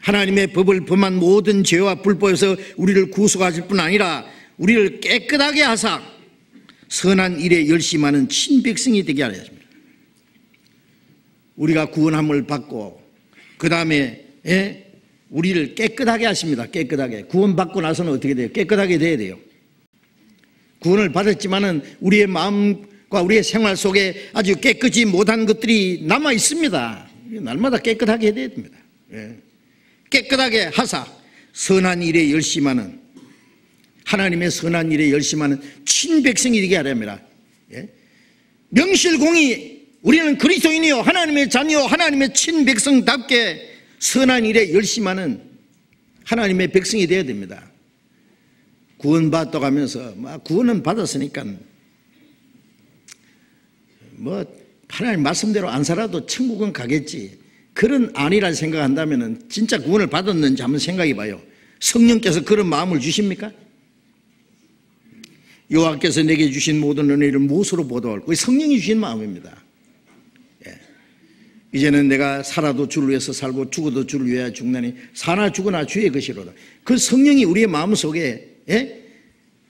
하나님의 법을 범한 모든 죄와 불법에서 우리를 구속하실 뿐 아니라 우리를 깨끗하게 하사 선한 일에 열심하는 친백성이 되게 하려 하십니다. 우리가 구원함을 받고 그 다음에 예? 우리를 깨끗하게 하십니다. 깨끗하게. 구원받고 나서는 어떻게 돼요? 깨끗하게 돼야 돼요. 구원을 받았지만은 우리의 마음과 우리의 생활 속에 아주 깨끗이 못한 것들이 남아 있습니다. 날마다 깨끗하게 해야 됩니다. 예. 깨끗하게 하사 선한 일에 열심하는, 하나님의 선한 일에 열심하는 친백성이 되게 하려 합니다. 예. 명실공히 우리는 그리스도인이요 하나님의 자녀, 하나님의 친백성답게 선한 일에 열심하는 하나님의 백성이 되어야 됩니다. 구원받았다고 하면서 막 구원은 받았으니까 뭐 하나님 말씀대로 안 살아도 천국은 가겠지, 그런 아니라 생각한다면 진짜 구원을 받았는지 한번 생각해 봐요. 성령께서 그런 마음을 주십니까? 여호와께서 내게 주신 모든 은혜를 무엇으로 보도할, 그게 성령이 주신 마음입니다. 이제는 내가 살아도 주를 위해서 살고 죽어도 주를 위하여 죽나니 사나 죽으나 주의 것이로다. 그 성령이 우리의 마음속에 예?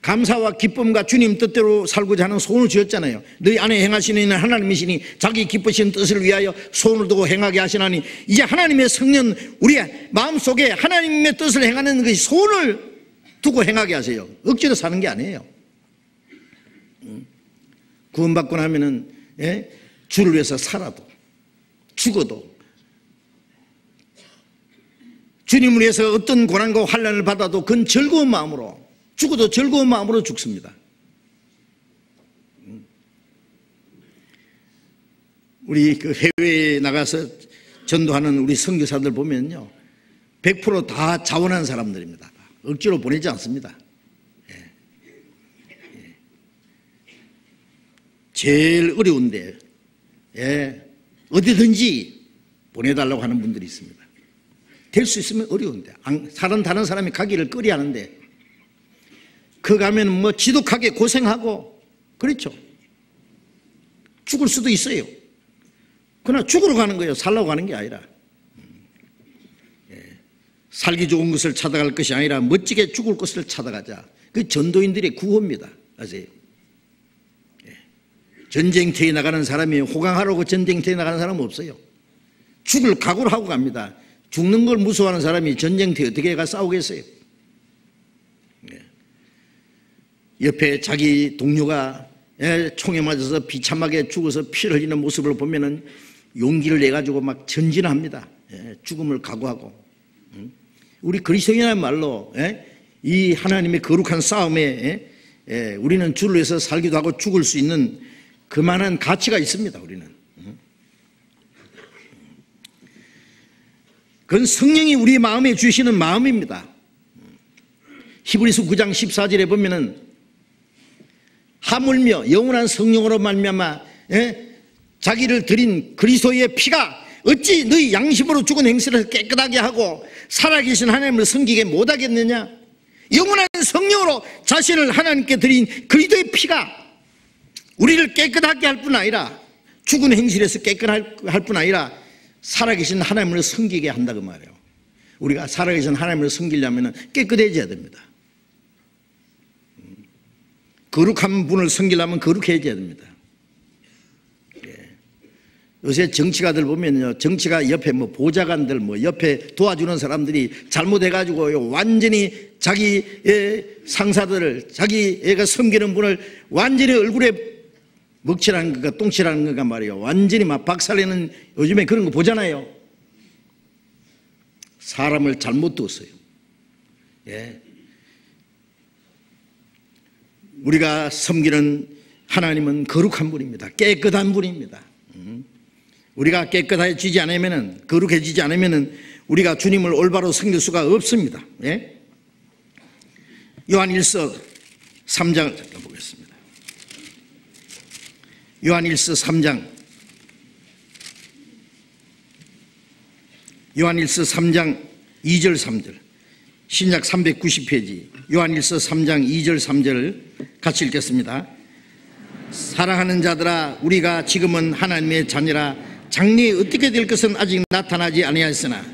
감사와 기쁨과 주님 뜻대로 살고자 하는 소원을 주었잖아요. 너희 안에 행하시는 이는 하나님이시니 자기 기쁘신 뜻을 위하여 소원을 두고 행하게 하시나니, 이제 하나님의 성령, 우리의 마음속에 하나님의 뜻을 행하는 그 소원을 두고 행하게 하세요. 억지로 사는 게 아니에요. 구원받고 나면은 예? 주를 위해서 살아도 죽어도 주님을 위해서 어떤 고난과 환난을 받아도 그건 즐거운 마음으로, 죽어도 즐거운 마음으로 죽습니다. 우리 그 해외에 나가서 전도하는 우리 선교사들 보면요, 백 퍼센트 다 자원한 사람들입니다. 억지로 보내지 않습니다. 제일 어려운데 예 어디든지 보내달라고 하는 분들이 있습니다. 될 수 있으면 어려운데, 다른, 다른 사람이 가기를 꺼려하는데 그 가면 뭐 지독하게 고생하고 그렇죠. 죽을 수도 있어요. 그러나 죽으러 가는 거예요. 살라고 가는 게 아니라. 살기 좋은 것을 찾아갈 것이 아니라 멋지게 죽을 것을 찾아가자. 그 전도인들의 구호입니다. 아세요? 전쟁터에 나가는 사람이 호강하라고 전쟁터에 나가는 사람은 없어요. 죽을 각오를 하고 갑니다. 죽는 걸 무서워하는 사람이 전쟁터에 어떻게 가 싸우겠어요? 옆에 자기 동료가 총에 맞아서 비참하게 죽어서 피를 흘리는 모습을 보면은 용기를 내가지고 막 전진합니다. 죽음을 각오하고. 우리 그리스도인이야말로 이 하나님의 거룩한 싸움에 우리는 주를 위해서 살기도 하고 죽을 수 있는 그만한 가치가 있습니다. 우리는 그건 성령이 우리 마음에 주시는 마음입니다. 히브리서 구 장 십사 절에 보면은 하물며 영원한 성령으로 말미암아 예? 자기를 드린 그리스도의 피가 어찌 너희 양심으로 죽은 행실을 깨끗하게 하고 살아계신 하나님을 섬기게 못하겠느냐. 영원한 성령으로 자신을 하나님께 드린 그리스도의 피가 우리를 깨끗하게 할 뿐 아니라, 죽은 행실에서 깨끗할 뿐 아니라 살아계신 하나님을 섬기게 한다고 말해요. 우리가 살아계신 하나님을 섬기려면 깨끗해져야 됩니다. 거룩한 분을 섬기려면 거룩해져야 됩니다. 요새 정치가들 보면요, 정치가 옆에 뭐 보좌관들 뭐 옆에 도와주는 사람들이 잘못해가지고 완전히 자기의 상사들을, 자기애가 섬기는 분을 완전히 얼굴에 먹칠하는 건가 똥칠하는 건가 말이에요. 완전히 막 박살내는, 요즘에 그런 거 보잖아요. 사람을 잘못 두었어요. 예. 우리가 섬기는 하나님은 거룩한 분입니다. 깨끗한 분입니다. 음. 우리가 깨끗해지지 않으면은, 거룩해지지 않으면은 우리가 주님을 올바로 섬길 수가 없습니다. 예? 요한일서 삼 장을 잠깐 보겠습니다. 요한일서 삼 장 요한일서 삼 장 이 절 삼 절 신약 삼백구십 페이지 요한일서 삼 장 이 절 삼 절 같이 읽겠습니다. 사랑하는 자들아 우리가 지금은 하나님의 자녀라 장래에 어떻게 될 것은 아직 나타나지 아니하였으나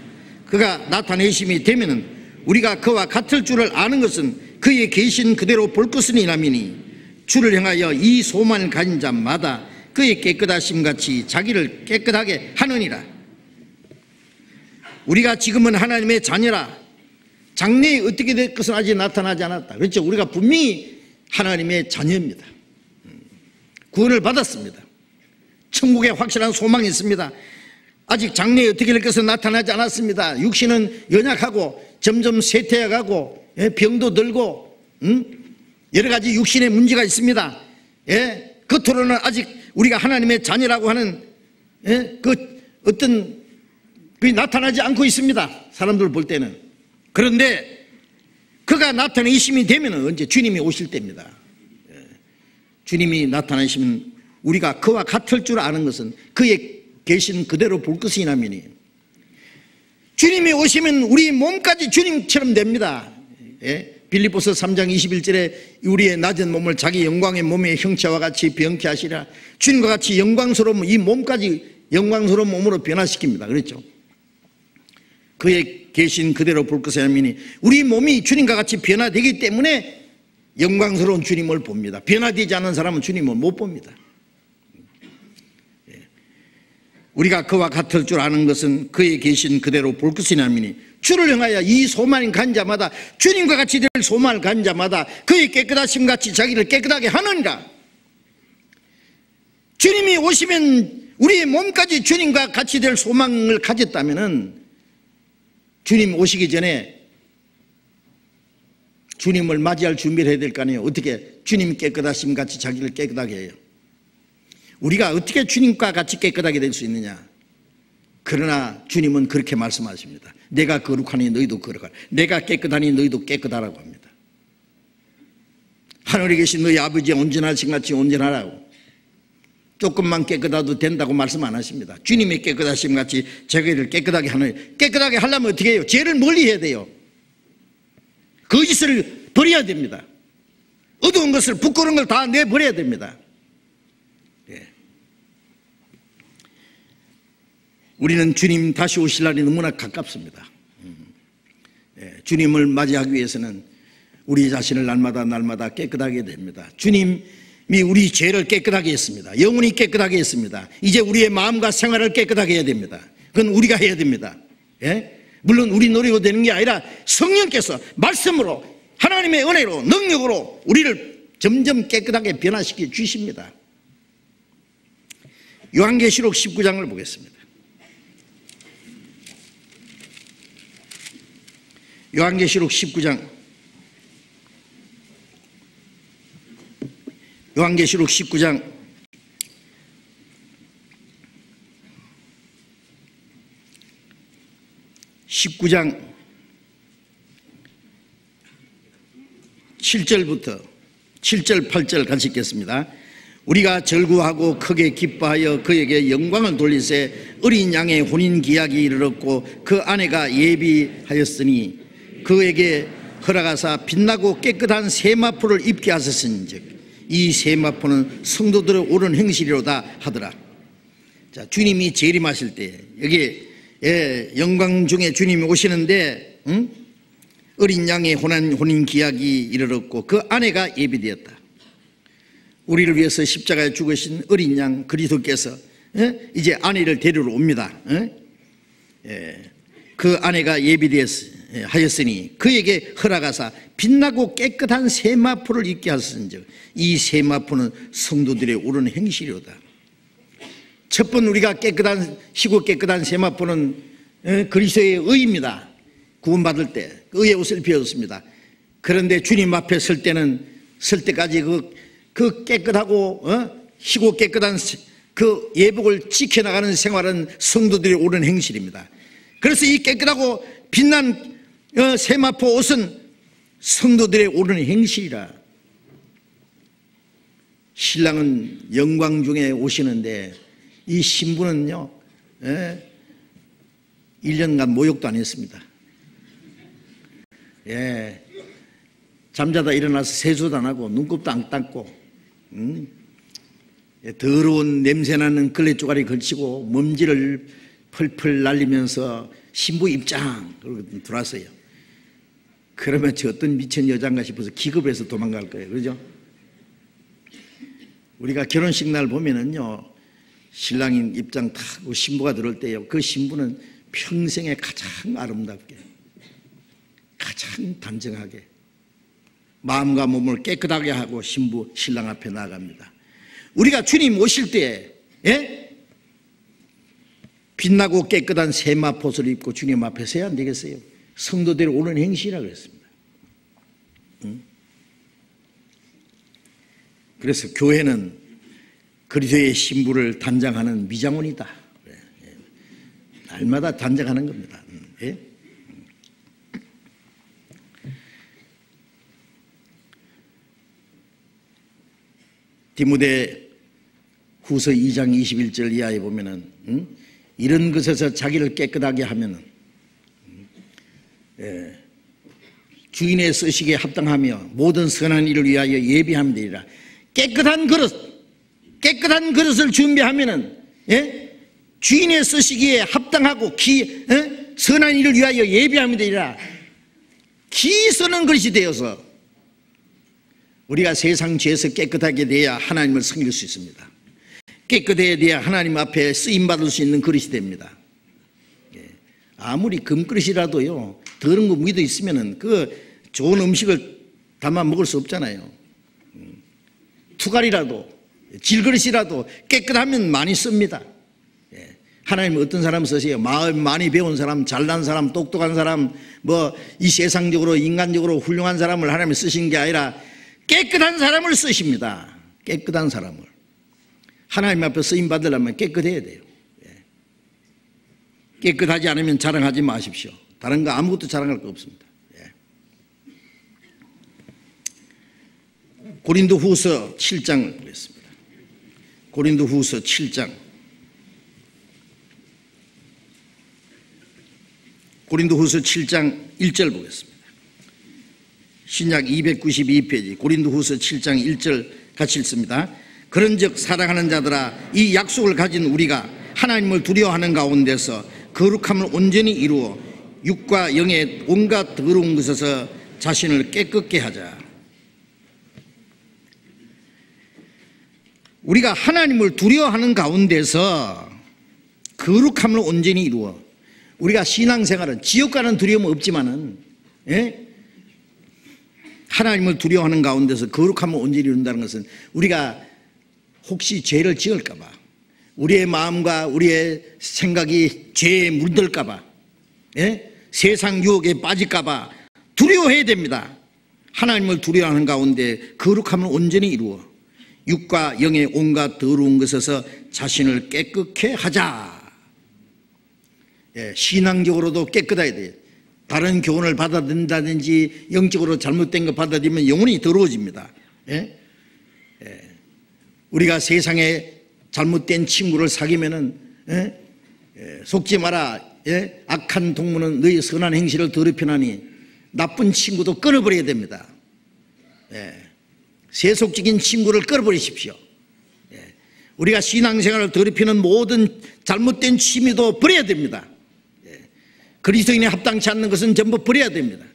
그가 나타내심이 되면은 우리가 그와 같을 줄을 아는 것은 그의 계신 그대로 볼 것은 이남이니 주를 향하여 이 소망을 가진 자마다 그의 깨끗하심 같이 자기를 깨끗하게 하느니라. 우리가 지금은 하나님의 자녀라 장래에 어떻게 될 것은 아직 나타나지 않았다. 그렇죠? 우리가 분명히 하나님의 자녀입니다. 구원을 받았습니다. 천국에 확실한 소망이 있습니다. 아직 장래에 어떻게 될 것은 나타나지 않았습니다. 육신은 연약하고 점점 쇠퇴해가고 병도 들고 여러 가지 육신의 문제가 있습니다. 겉으로는 아직 우리가 하나님의 자녀라고 하는 그 어떤 그게 나타나지 않고 있습니다. 사람들 볼 때는. 그런데 그가 나타내심이 되면 언제 주님이 오실 때입니다. 주님이 나타나시면 우리가 그와 같을 줄 아는 것은 그의 계신 그대로 볼 것이나미니 주님이 오시면 우리 몸까지 주님처럼 됩니다. 예? 빌립보서 삼 장 이십일 절에 우리의 낮은 몸을 자기 영광의 몸의 형체와 같이 변케 하시라. 주님과 같이 영광스러운 이 몸까지 영광스러운 몸으로 변화시킵니다. 그렇죠? 그의 계신 그대로 볼 것이나미니 우리 몸이 주님과 같이 변화되기 때문에 영광스러운 주님을 봅니다. 변화되지 않은 사람은 주님을 못 봅니다. 우리가 그와 같을 줄 아는 것은 그의 계신 그대로 볼 것이나미니 주를 향하여 이 소망을 간 자마다 주님과 같이 될 소망을 간 자마다 그의 깨끗하심 같이 자기를 깨끗하게 하느니라. 주님이 오시면 우리의 몸까지 주님과 같이 될 소망을 가졌다면은 주님 오시기 전에 주님을 맞이할 준비를 해야 될 거 아니에요. 어떻게 주님 깨끗하심 같이 자기를 깨끗하게 해요. 우리가 어떻게 주님과 같이 깨끗하게 될 수 있느냐. 그러나 주님은 그렇게 말씀하십니다. 내가 거룩하니 너희도 거룩하라. 내가 깨끗하니 너희도 깨끗하라고 합니다. 하늘에 계신 너희 아버지의 온전하신 같이 온전하라고. 조금만 깨끗해도 된다고 말씀 안 하십니다. 주님의 깨끗하심 같이 자기를 깨끗하게 하는 깨끗하게 하려면 어떻게 해요? 죄를 멀리 해야 돼요. 거짓을 버려야 됩니다. 어두운 것을 부끄러운 걸 다 내버려야 됩니다. 예. 우리는 주님 다시 오실 날이 너무나 가깝습니다. 예. 주님을 맞이하기 위해서는 우리 자신을 날마다 날마다 깨끗하게 됩니다. 주님이 우리 죄를 깨끗하게 했습니다. 영혼이 깨끗하게 했습니다. 이제 우리의 마음과 생활을 깨끗하게 해야 됩니다. 그건 우리가 해야 됩니다. 예? 물론 우리 노력으로 되는 게 아니라 성령께서 말씀으로 하나님의 은혜로 능력으로 우리를 점점 깨끗하게 변화시켜 주십니다. 요한계시록 십구 장을 보겠습니다. 요한계시록 십구 장 요한계시록 십구 장 십구 장 칠 절부터 칠 절 팔 절 같이 읽겠습니다. 우리가 절구하고 크게 기뻐하여 그에게 영광을 돌리세 어린 양의 혼인 기약이 이르렀고 그 아내가 예비하였으니 그에게 허락하사 빛나고 깨끗한 세마포를 입게 하셨은즉 이 세마포는 성도들의 옳은 행실이로다 하더라. 자, 주님이 재림하실 때 여기 예, 영광 중에 주님이 오시는데 응? 어린 양의 혼한, 혼인 기약이 이르렀고 그 아내가 예비되었다. 우리를 위해서 십자가에 죽으신 어린 양 그리스도께서 예? 이제 아내를 데리러 옵니다. 예? 예, 그 아내가 예비되었으니 그에게 허락하사 빛나고 깨끗한 세마포를 입게 하셨은즉 이 세마포는 성도들의 옳은 행실이로다. 첫 번 우리가 깨끗한 시고 깨끗한 세마포는 그리스도의 의입니다. 구원받을 때 의의 옷을 입혀줬습니다. 그런데 주님 앞에 설 때는 설 때까지 그, 그 깨끗하고 어? 시고 깨끗한 그 예복을 지켜나가는 생활은 성도들의 옳은 행실입니다. 그래서 이 깨끗하고 빛난 세마포 옷은 성도들의 옳은 행실이라. 신랑은 영광 중에 오시는데 이 신부는요, 예, 일 년간 모욕도 안 했습니다. 예, 잠자다 일어나서 세수도 안 하고 눈곱도 안 닦고, 음? 예, 더러운 냄새나는 걸레조각이 걸치고 먼지를 펄펄 날리면서 신부 입장 그러고 들어왔어요. 그러면 저 어떤 미친 여잔가 싶어서 기겁해서 도망갈 거예요. 그죠? 우리가 결혼식 날 보면은요, 신랑인 입장 탁 신부가 들어올 때요, 그 신부는 평생에 가장 아름답게, 가장 단정하게, 마음과 몸을 깨끗하게 하고 신부 신랑 앞에 나아갑니다. 우리가 주님 오실 때, 예? 빛나고 깨끗한 세마포를 입고 주님 앞에 서야 안 되겠어요? 성도들이 오는 행실이라고 했습니다. 응? 그래서 교회는 그리스도의 신부를 단장하는 미장원이다. 날마다 단장하는 겁니다. 예? 디모데 후서 이 장 이십일 절 이하에 보면은, 음? 이런 것에서 자기를 깨끗하게 하면은, 예, 주인의 쓰시기에 합당하며 모든 선한 일을 위하여 예비하면 되리라. 깨끗한 그릇, 깨끗한 그릇을 준비하면은, 예? 주인의 쓰시기에 합당하고 기, 예? 선한 일을 위하여 예비하면 되리라. 기 쓰는 그릇이 되어서 우리가 세상 죄에서 깨끗하게 돼야 하나님을 섬길 수 있습니다. 깨끗해야 돼야 하나님 앞에 쓰임받을 수 있는 그릇이 됩니다. 예. 아무리 금그릇이라도요, 더러운 거 묻어 있으면은 그 좋은 음식을 담아 먹을 수 없잖아요. 투갈이라도, 질그릇이라도 깨끗하면 많이 씁니다. 예. 하나님 어떤 사람 쓰세요? 마음 많이 배운 사람, 잘난 사람, 똑똑한 사람, 뭐 이 세상적으로 인간적으로 훌륭한 사람을 하나님이 쓰신 게 아니라 깨끗한 사람을 쓰십니다. 깨끗한 사람을. 하나님 앞에 쓰임 받으려면 깨끗해야 돼요. 예. 깨끗하지 않으면 자랑하지 마십시오. 다른 거 아무것도 자랑할 거 없습니다. 고린도 후서 칠 장을 보겠습니다. 고린도 후서 칠 장. 고린도 후서 칠 장 일 절 보겠습니다. 신약 이백구십이 페이지 고린도 후서 칠 장 일 절 같이 읽습니다. 그런 즉 사랑하는 자들아, 이 약속을 가진 우리가 하나님을 두려워하는 가운데서 거룩함을 온전히 이루어 육과 영의 온갖 더러운 것에서 자신을 깨끗게 하자. 우리가 하나님을 두려워하는 가운데서 거룩함을 온전히 이루어. 우리가 신앙생활은 지옥 가는 두려움은 없지만은, 예? 하나님을 두려워하는 가운데서 거룩함을 온전히 이룬다는 것은 우리가 혹시 죄를 지을까 봐, 우리의 마음과 우리의 생각이 죄에 물들까 봐, 예? 세상 유혹에 빠질까 봐 두려워해야 됩니다. 하나님을 두려워하는 가운데 거룩함을 온전히 이루어 육과 영의 온갖 더러운 것에서 자신을 깨끗게 하자. 예, 신앙적으로도 깨끗해야 돼요. 다른 교훈을 받아들인다든지 영적으로 잘못된 거 받아들이면 영혼이 더러워집니다. 예? 예. 우리가 세상에 잘못된 친구를 사귀면은, 예? 예, 속지 마라. 예? 악한 동무는 너희 선한 행실을 더럽히나니. 나쁜 친구도 끊어버려야 됩니다. 예. 세속적인 친구를 끌어버리십시오. 예. 우리가 신앙생활을 더럽히는 모든 잘못된 취미도 버려야 됩니다. 예. 그리스도인에 합당치 않는 것은 전부 버려야 됩니다.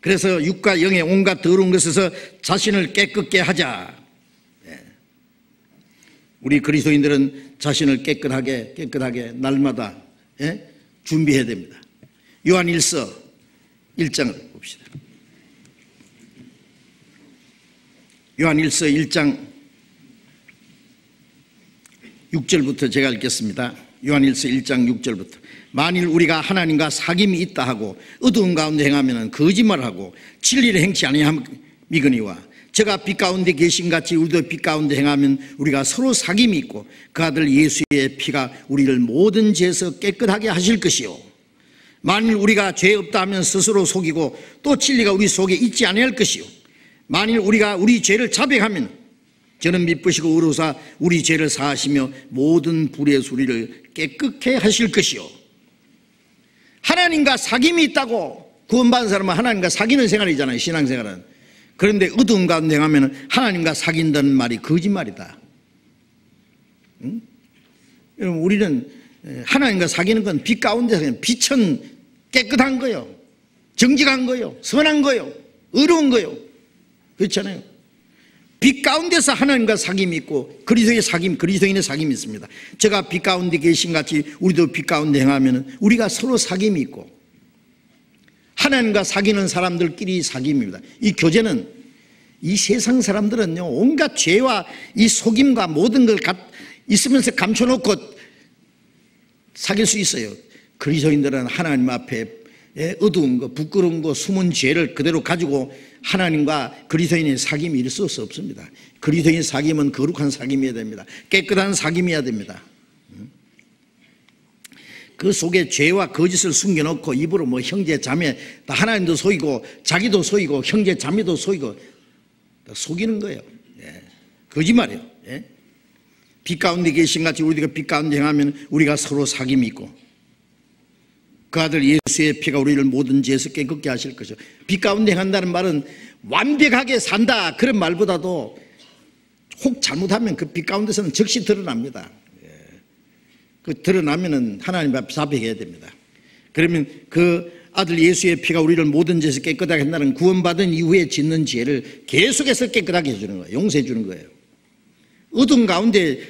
그래서 육과 영의 온갖 더러운 것에서 자신을 깨끗게 하자. 예. 우리 그리스도인들은 자신을 깨끗하게 깨끗하게 날마다, 예? 준비해야 됩니다. 요한 일서 일 장을 봅시다. 요한 일서 일 장 육 절부터 제가 읽겠습니다. 요한 일서 일 장 육 절부터 만일 우리가 하나님과 사귐이 있다 하고 어두운 가운데 행하면 거짓말하고 진리를 행치 아니함이거니와 저가 빛 가운데 계신같이 우리도 빛 가운데 행하면 우리가 서로 사귐이 있고 그 아들 예수의 피가 우리를 모든 죄에서 깨끗하게 하실 것이요, 만일 우리가 죄 없다 하면 스스로 속이고 또 진리가 우리 속에 있지 아니할 것이요, 만일 우리가 우리 죄를 자백하면 저는 미쁘시고 의로사 우리 죄를 사하시며 모든 불의 소리를 깨끗게 하실 것이요. 하나님과 사귐이 있다고 구원받은 사람은 하나님과 사귀는 생활이잖아요, 신앙생활은. 그런데 어두운 가운데 행하면 하나님과 사귄다는 말이 거짓말이다. 응? 여러분, 우리는 하나님과 사귀는 건 빛 가운데, 빛은 깨끗한 거요, 정직한 거요, 선한 거요, 의로운 거요. 그렇잖아요. 빛 가운데서 하나님과 사귐이 있고 그리스도의 사귐, 그리스도인의 사귐이 있습니다. 제가 빛 가운데 계신같이 우리도 빛 가운데 행하면 우리가 서로 사귐이 있고, 하나님과 사귀는 사람들끼리 사귐입니다. 이 교제는, 이 세상 사람들은요 온갖 죄와 이 속임과 모든 걸 가, 있으면서 감춰놓고 사귈 수 있어요. 그리스도인들은 하나님 앞에 어두운 거, 부끄러운 거, 숨은 죄를 그대로 가지고 하나님과 그리스도인의 사귐이 일어설 수 없습니다. 그리스도인 사귐은 거룩한 사귐이어야 됩니다. 깨끗한 사귐이어야 됩니다. 그 속에 죄와 거짓을 숨겨놓고 입으로 뭐 형제 자매 다 하나님도 속이고 자기도 속이고 형제 자매도 속이고 다 속이는 거예요. 예. 거짓말이에요. 예. 빛 가운데 계신같이 우리가 빛 가운데 행하면 우리가 서로 사귐이 있고 그 아들 예수의 피가 우리를 모든 죄에서 깨끗게 하실 것이요. 빛 가운데 행한다는 말은 완벽하게 산다 그런 말보다도 혹 잘못하면 그 빛 가운데서는 즉시 드러납니다. 그 드러나면은 하나님 앞에 자백해야 됩니다. 그러면 그 아들 예수의 피가 우리를 모든 죄에서 깨끗하게 한다는, 구원받은 이후에 짓는 죄를 계속해서 깨끗하게 해주는 거예요. 용서해 주는 거예요. 어둠 가운데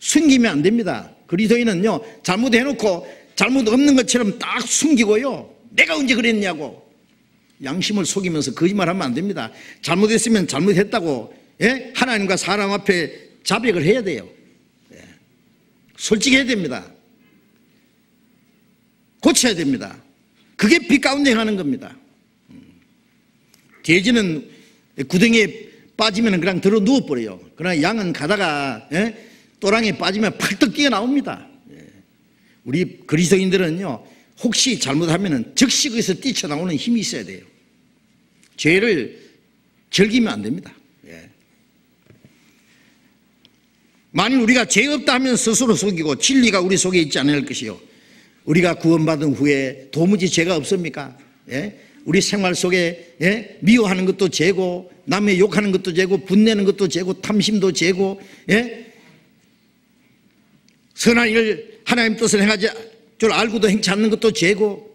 숨기면 안 됩니다. 그리스도인은요 잘못해놓고 잘못 없는 것처럼 딱 숨기고요, 내가 언제 그랬냐고 양심을 속이면서 거짓말하면 안 됩니다. 잘못했으면 잘못했다고, 예? 하나님과 사람 앞에 자백을 해야 돼요. 예. 솔직해야 됩니다. 고쳐야 됩니다. 그게 빛 가운데 행하는 겁니다. 돼지는 구덩이에 빠지면 그냥 들어 누워버려요. 그러나 양은 가다가, 예? 또랑에 빠지면 팔떡 뛰어나옵니다. 우리 그리스도인들은요 혹시 잘못하면 즉시 거기서 뛰쳐나오는 힘이 있어야 돼요. 죄를 즐기면 안 됩니다. 예. 만일 우리가 죄 없다 하면 스스로 속이고 진리가 우리 속에 있지 않을 것이요, 우리가 구원받은 후에 도무지 죄가 없습니까? 예? 우리 생활 속에, 예? 미워하는 것도 죄고, 남의 욕하는 것도 죄고, 분내는 것도 죄고, 탐심도 죄고, 예? 선한 일을 하나님 뜻을 행하지 줄 알고도 행치 않는 것도 죄고,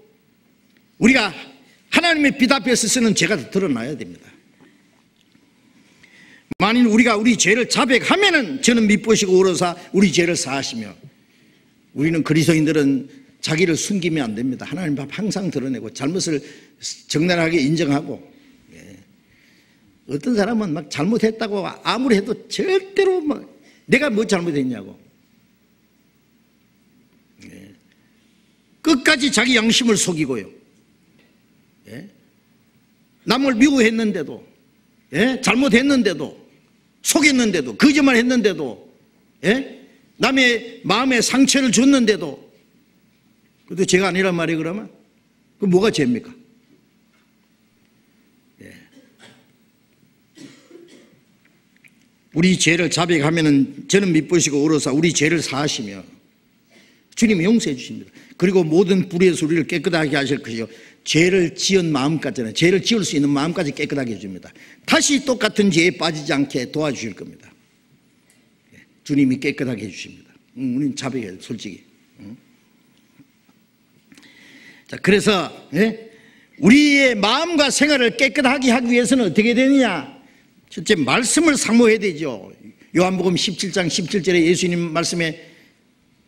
우리가 하나님의 빛 앞에서 쓰는 죄가 더 드러나야 됩니다. 만일 우리가 우리 죄를 자백하면은 저는 미쁘시고 의로사 우리 죄를 사하시며, 우리는 그리스도인들은 자기를 숨기면 안 됩니다. 하나님 앞 항상 드러내고 잘못을 적나라하게 인정하고. 예. 어떤 사람은 막 잘못했다고 아무리 해도 절대로 막 내가 뭐 잘못했냐고 끝까지 자기 양심을 속이고요, 예? 남을 미워했는데도, 예? 잘못했는데도, 속였는데도, 거짓말 했는데도, 예? 남의 마음에 상처를 줬는데도, 그것도 죄가 아니란 말이에요. 그러면 그 뭐가 죄입니까? 예. 우리 죄를 자백하면은 저는 미쁘시고 의로사 우리 죄를 사하시며 주님이 용서해 주십니다. 그리고 모든 불의 소리를 깨끗하게 하실 것이요. 죄를 지은 마음까지는, 죄를 지을 수 있는 마음까지 깨끗하게 해줍니다. 다시 똑같은 죄에 빠지지 않게 도와주실 겁니다. 예. 주님이 깨끗하게 해주십니다. 음, 우리는 자백해야 돼요, 솔직히. 음. 자, 그래서, 예? 우리의 마음과 생활을 깨끗하게 하기 위해서는 어떻게 되느냐? 첫째, 말씀을 사모해야 되죠. 요한복음 십칠 장 십칠 절에 예수님 말씀에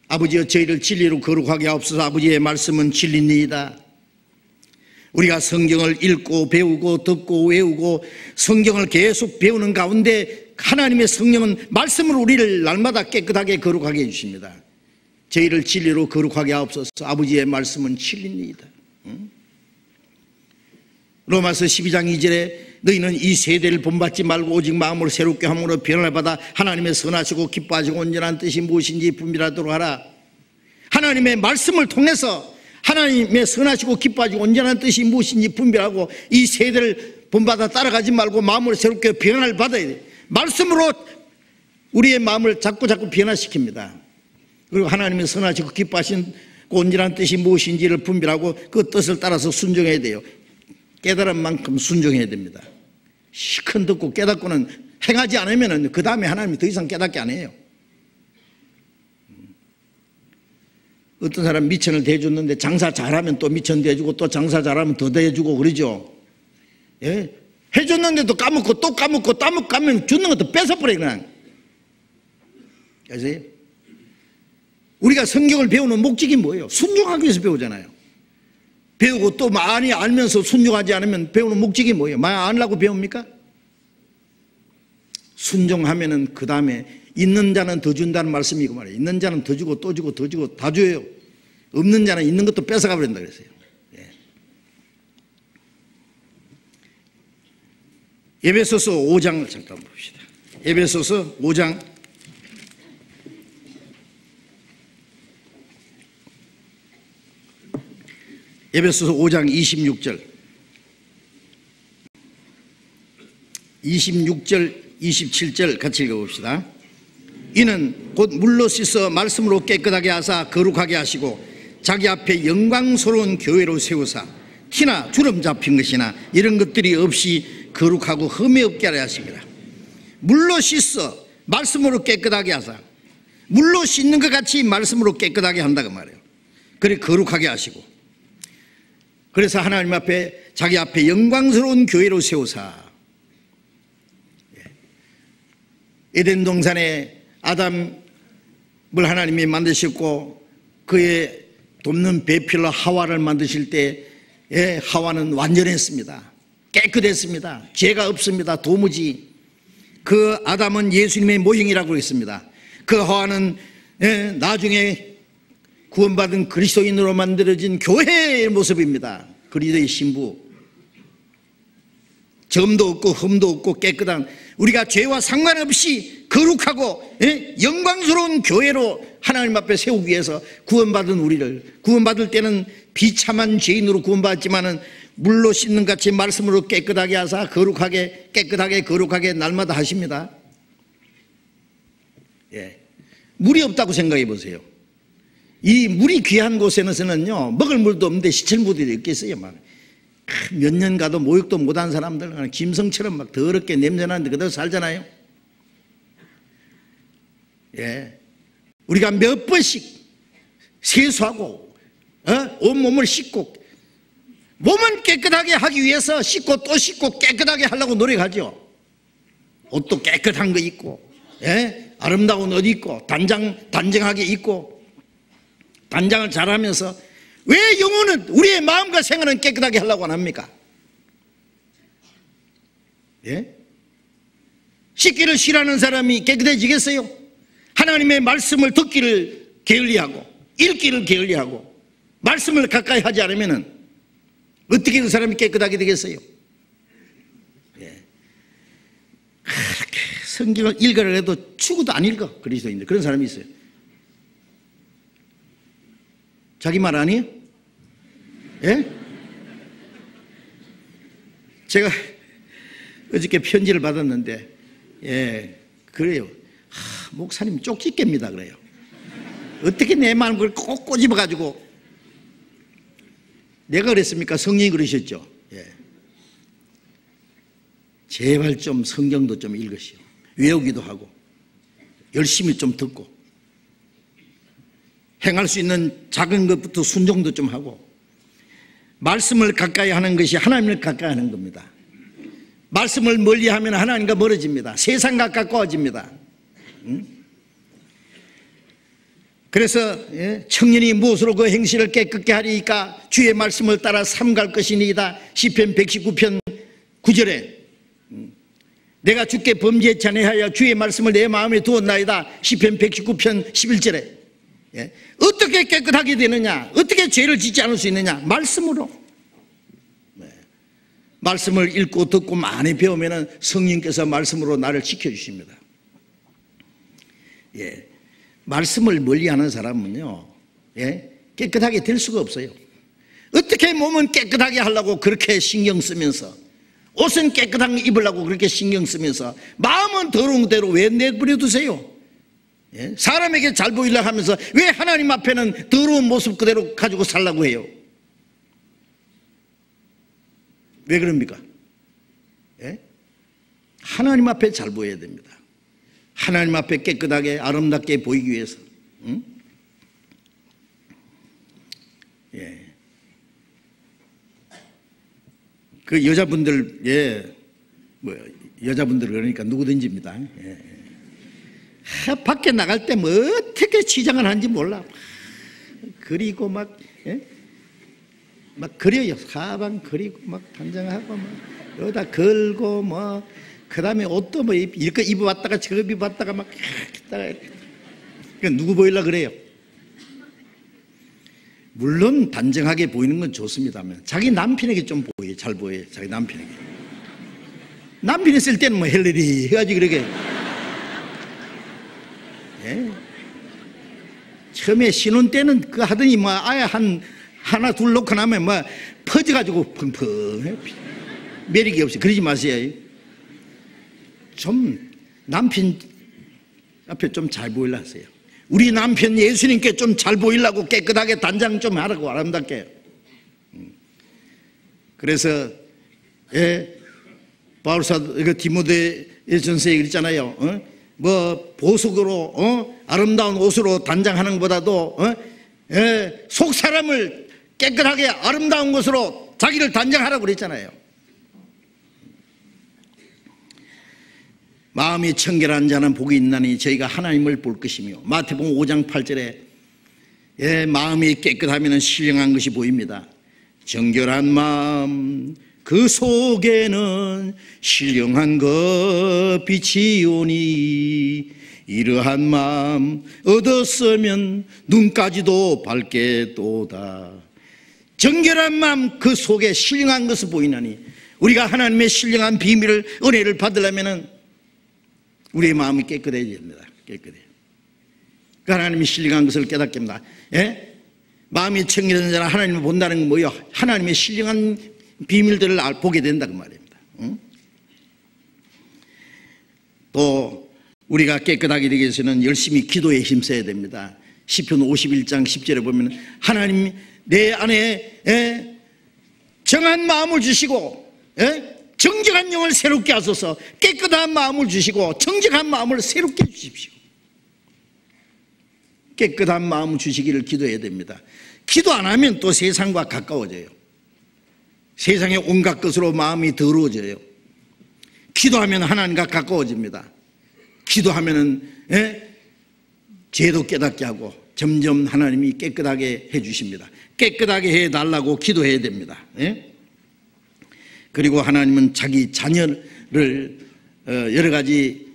아버지여 저희를 진리로 거룩하게 하옵소서, 아버지의 말씀은 진리니이다. 우리가 성경을 읽고 배우고 듣고 외우고 성경을 계속 배우는 가운데 하나님의 성령은 말씀으로 우리를 날마다 깨끗하게 거룩하게 해주십니다. 저희를 진리로 거룩하게 하옵소서, 아버지의 말씀은 진리니이다. 응? 로마서 십이 장 이 절에 너희는 이 세대를 본받지 말고 오직 마음으로 새롭게 함으로 변화를 받아 하나님의 선하시고 기뻐하시고 온전한 뜻이 무엇인지 분별하도록 하라. 하나님의 말씀을 통해서 하나님의 선하시고 기뻐하시고 온전한 뜻이 무엇인지 분별하고 이 세대를 본받아 따라가지 말고 마음으로 새롭게 변화를 받아야 돼. 말씀으로 우리의 마음을 자꾸자꾸 변화시킵니다. 그리고 하나님의 선하시고 기뻐하신 온전한 뜻이 무엇인지를 분별하고 그 뜻을 따라서 순종해야 돼요. 깨달은 만큼 순종해야 됩니다. 시큰 듣고 깨닫고는 행하지 않으면 그 다음에 하나님이 더 이상 깨닫게 안 해요. 어떤 사람 미천을 대줬는데 장사 잘하면 또 미천 대주고 또 장사 잘하면 더 대주고 그러죠. 예? 해줬는데도 까먹고 또 까먹고 까먹고 까면 주는 것도 뺏어버려요 그냥. 아세요? 우리가 성경을 배우는 목적이 뭐예요? 순종하기 위해서 배우잖아요. 배우고 또 많이 알면서 순종하지 않으면 배우는 목적이 뭐예요? 많이 알라고 배웁니까? 순종하면은 그 다음에 있는 자는 더 준다는 말씀이고 말이에요. 있는 자는 더 주고 또 주고 더 주고 다 줘요. 없는 자는 있는 것도 뺏어가 버린다 그랬어요. 예. 에베소서 오 장을 잠깐 봅시다. 에베소서 오 장 에베소서 오 장 이십육 절 이십육 절 이십칠 절 같이 읽어봅시다. 이는 곧 물로 씻어 말씀으로 깨끗하게 하사 거룩하게 하시고 자기 앞에 영광스러운 교회로 세우사 티나 주름 잡힌 것이나 이런 것들이 없이 거룩하고 흠이 없게 하려 하십니다. 물로 씻어 말씀으로 깨끗하게 하사 물로 씻는 것 같이 말씀으로 깨끗하게 한다 그 말이에요. 그래 거룩하게 하시고 그래서 하나님 앞에 자기 앞에 영광스러운 교회로 세우사 에덴 동산에 아담을 하나님이 만드셨고 그의 돕는 배필로 하와를 만드실 때 하와는 완전했습니다. 깨끗했습니다. 죄가 없습니다. 도무지 그 아담은 예수님의 모형이라고 했습니다. 그 하와는 나중에 구원받은 그리스도인으로 만들어진 교회의 모습입니다. 그리스도의 신부. 점도 없고 흠도 없고 깨끗한 우리가 죄와 상관없이 거룩하고 예? 영광스러운 교회로 하나님 앞에 세우기 위해서 구원받은 우리를 구원받을 때는 비참한 죄인으로 구원받았지만은 물로 씻는 같이 말씀으로 깨끗하게 하사 거룩하게 깨끗하게 거룩하게 날마다 하십니다. 예. 물이 없다고 생각해 보세요. 이 물이 귀한 곳에서는요 먹을 물도 없는데 시칠물들이 있겠어요. 막 몇 년 가도 모욕도 못한 사람들 그냥 김성처럼 막 더럽게 냄새나는데 그대로 살잖아요. 예, 우리가 몇 번씩 세수하고 어? 온몸을 씻고 몸은 깨끗하게 하기 위해서 씻고 또 씻고 깨끗하게 하려고 노력하죠. 옷도 깨끗한 거 입고 예? 아름다운 옷 입고 단장, 단정하게 입고 단장을 잘하면서 왜 영혼은 우리의 마음과 생활은 깨끗하게 하려고 안 합니까? 예? 씻기를 싫어하는 사람이 깨끗해지겠어요? 하나님의 말씀을 듣기를 게을리하고 읽기를 게을리하고 말씀을 가까이 하지 않으면은 어떻게 그 사람이 깨끗하게 되겠어요? 예. 그렇게 성경을 읽으려 해도 죽어도 안 읽어 그리스도인들 그런 사람이 있어요. 자기 말 아니에요? 예? 제가 어저께 편지를 받았는데, 예, 그래요. 하, 목사님 쪽집게입니다, 그래요. 어떻게 내 마음을 꼭 꼬집어가지고. 내가 그랬습니까? 성령이 그러셨죠? 예. 제발 좀 성경도 좀 읽으시오. 외우기도 하고, 열심히 좀 듣고. 행할 수 있는 작은 것부터 순종도 좀 하고 말씀을 가까이 하는 것이 하나님을 가까이 하는 겁니다. 말씀을 멀리하면 하나님과 멀어집니다. 세상과 가까워집니다. 음? 그래서 예? 청년이 무엇으로 그 행실을 깨끗게 하리이까 주의 말씀을 따라 삼갈 것이니이다. 시편 백십구 편 구 절에 음? 내가 주께 범죄치 아니하여 주의 말씀을 내 마음에 두었나이다. 시편 백십구 편 십일 절에 예? 어떻게 깨끗하게 되느냐? 어떻게 죄를 짓지 않을 수 있느냐? 말씀으로. 네. 말씀을 읽고 듣고 많이 배우면 성령께서 말씀으로 나를 지켜주십니다. 예, 말씀을 멀리하는 사람은요, 예, 깨끗하게 될 수가 없어요. 어떻게 몸은 깨끗하게 하려고 그렇게 신경 쓰면서, 옷은 깨끗하게 입으려고 그렇게 신경 쓰면서, 마음은 더러운 대로 왜 내버려 두세요? 예? 사람에게 잘 보이려고 하면서 왜 하나님 앞에는 더러운 모습 그대로 가지고 살라고 해요? 왜 그럽니까? 예? 하나님 앞에 잘 보여야 됩니다. 하나님 앞에 깨끗하게 아름답게 보이기 위해서. 응? 예. 그 여자분들, 예, 뭐 여자분들 그러니까 누구든지입니다. 예. 하, 밖에 나갈 때 뭐 어떻게 치장을 하는지 몰라. 그리고 막, 예? 막 그려요. 가방 그리고 막 단장하고 막 여기다 걸고 뭐 그 다음에 옷도 뭐 이거 입어봤다가 저거 입어봤다가 막 그러니까 누구 보일라 그래요? 물론 단정하게 보이는 건 좋습니다만 자기 남편에게 좀 보여요. 잘 보여요. 자기 남편에게. 남편이 쓸 때는 뭐 헬레리 해가지고 그렇게 예. 처음에 신혼 때는 그 하더니 뭐 아예 한 하나 둘 놓고 나면 뭐 퍼져가지고 펑펑 매력이 없어요. 그러지 마세요. 좀 남편 앞에 좀 잘 보이려 하세요. 우리 남편 예수님께 좀 잘 보이려고 깨끗하게 단장 좀 하라고 아름답게. 그래서 예, 바울사도 이거 디모데전서에 읽잖아요. 어? 뭐 보석으로 어? 아름다운 옷으로 단장하는 것보다도 어? 예, 속 사람을 깨끗하게 아름다운 것으로 자기를 단장하라고 그랬잖아요. 마음이 청결한 자는 복이 있나니 저희가 하나님을 볼 것이며 마태복음 오 장 팔 절에 예, 마음이 깨끗하면 신령한 것이 보입니다. 정결한 마음 그 속에는 신령한 것 빛이 오니 이러한 마음 얻었으면 눈까지도 밝게 도다. 정결한 마음 그 속에 신령한 것을 보이나니 우리가 하나님의 신령한 비밀을 은혜를 받으려면 우리의 마음이 깨끗해야 됩니다. 깨끗해. 하나님의 신령한 것을 깨닫게 합니다. 예? 마음이 청결한 자는 하나님을 본다는 건 뭐예요? 하나님의 신령한 비밀들을 보게 된다 그 말입니다. 응? 또 우리가 깨끗하게 되기 위해서는 열심히 기도에 힘써야 됩니다. 시편 오십일 장 십 절에 보면 하나님 내 안에 에? 정한 마음을 주시고 에? 정직한 영을 새롭게 하소서. 깨끗한 마음을 주시고 정직한 마음을 새롭게 주십시오. 깨끗한 마음을 주시기를 기도해야 됩니다. 기도 안 하면 또 세상과 가까워져요. 세상의 온갖 것으로 마음이 더러워져요. 기도하면 하나님과 가까워집니다. 기도하면은 예? 죄도 깨닫게 하고 점점 하나님이 깨끗하게 해주십니다. 깨끗하게 해달라고 기도해야 됩니다. 예? 그리고 하나님은 자기 자녀를 여러 가지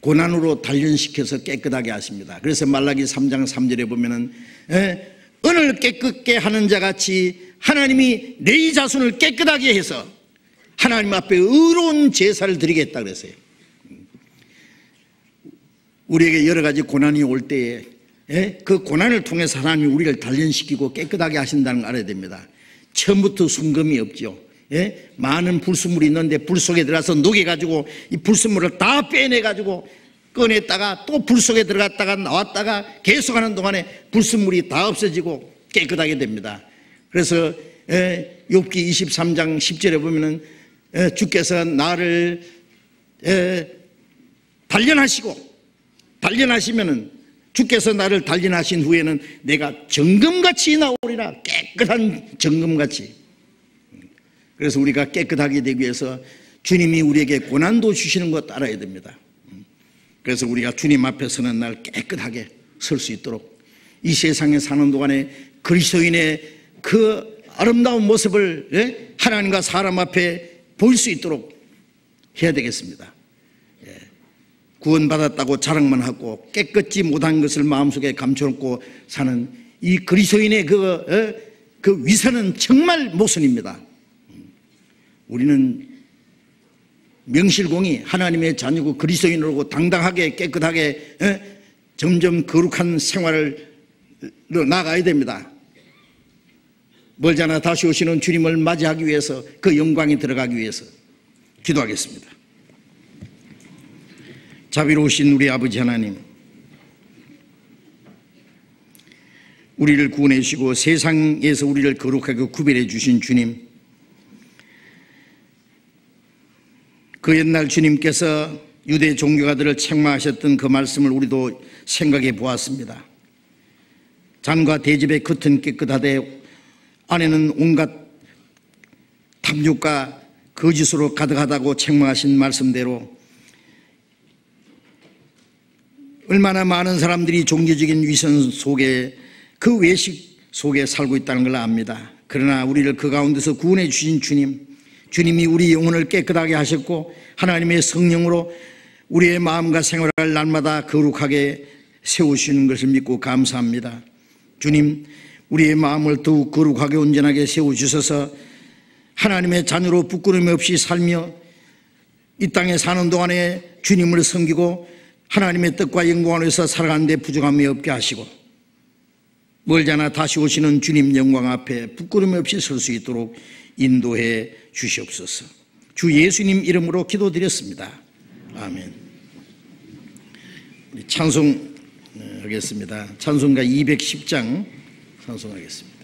고난으로 단련시켜서 깨끗하게 하십니다. 그래서 말라기 삼 장 삼 절에 보면은 예? 은을 깨끗게 하는 자같이 하나님이 내 자손을 깨끗하게 해서 하나님 앞에 의로운 제사를 드리겠다 그랬어요. 우리에게 여러 가지 고난이 올 때에 그 고난을 통해서 하나님이 우리를 단련시키고 깨끗하게 하신다는 걸 알아야 됩니다. 처음부터 순금이 없죠. 많은 불순물이 있는데 불 속에 들어가서 녹여가지고 이 불순물을 다 빼내가지고 꺼냈다가 또 불 속에 들어갔다가 나왔다가 계속하는 동안에 불순물이 다 없어지고 깨끗하게 됩니다. 그래서 욥기 이십삼 장 십 절에 보면은 주께서 나를 단련하시고 단련하시면은 주께서 나를 단련하신 후에는 내가 정금같이 나오리라. 깨끗한 정금같이. 그래서 우리가 깨끗하게 되기 위해서 주님이 우리에게 고난도 주시는 것 알아야 됩니다. 그래서 우리가 주님 앞에 서는 날 깨끗하게 설 수 있도록 이 세상에 사는 동안에 그리스도인의 그 아름다운 모습을 하나님과 사람 앞에 볼 수 있도록 해야 되겠습니다. 구원받았다고 자랑만 하고 깨끗지 못한 것을 마음속에 감춰놓고 사는 이 그리스도인의 그, 그 위선은 정말 모순입니다. 우리는 명실공히 하나님의 자녀고 그리스도인으로 당당하게 깨끗하게 에? 점점 거룩한 생활을 나아가야 됩니다. 멀잖아 다시 오시는 주님을 맞이하기 위해서, 그 영광이 들어가기 위해서 기도하겠습니다. 자비로우신 우리 아버지 하나님, 우리를 구원해 주시고 세상에서 우리를 거룩하게 구별해 주신 주님, 그 옛날 주님께서 유대 종교가들을 책망하셨던 그 말씀을 우리도 생각해 보았습니다. 잔과 대접의 겉은 깨끗하되 안에는 온갖 탐욕과 거짓으로 가득하다고 책망하신 말씀대로 얼마나 많은 사람들이 종교적인 위선 속에, 그 외식 속에 살고 있다는 걸 압니다. 그러나 우리를 그 가운데서 구원해 주신 주님, 주님이 우리 영혼을 깨끗하게 하셨고 하나님의 성령으로 우리의 마음과 생활을 날마다 거룩하게 세우시는 것을 믿고 감사합니다. 주님, 우리의 마음을 더욱 거룩하게 온전하게 세워주셔서 하나님의 자녀로 부끄러움 없이 살며 이 땅에 사는 동안에 주님을 섬기고 하나님의 뜻과 영광 안에서 살아가는 데 부족함이 없게 하시고 멀잖아 다시 오시는 주님 영광 앞에 부끄러움 없이 설 수 있도록 인도해 주시옵소서. 주 예수님 이름으로 기도드렸습니다. 아멘. 우리 찬송하겠습니다. 찬송가 이백십 장 찬송하겠습니다.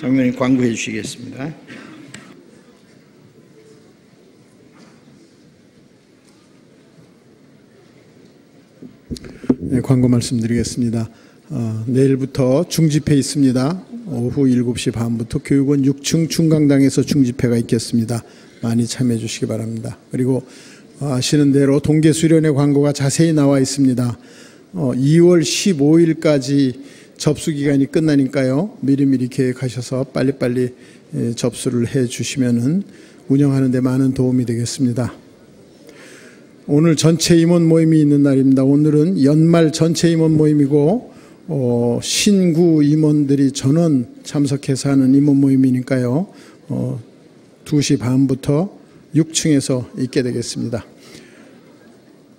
장로님 광고해 주시겠습니다. 네, 광고 말씀드리겠습니다. 어, 내일부터 중집회 있습니다. 오후 일곱 시 반부터 교육원 육 층 중강당에서 중집회가 있겠습니다. 많이 참여해 주시기 바랍니다. 그리고 아시는 대로 동계 수련회 광고가 자세히 나와 있습니다. 어, 이월 십오일까지 접수 기간이 끝나니까요, 미리미리 계획하셔서 빨리빨리 접수를 해 주시면은 운영하는 데 많은 도움이 되겠습니다. 오늘 전체 임원 모임이 있는 날입니다. 오늘은 연말 전체 임원 모임이고 어, 신구 임원들이 전원 참석해서 하는 임원 모임이니까요, 어, 두 시 반부터 육 층에서 있게 되겠습니다.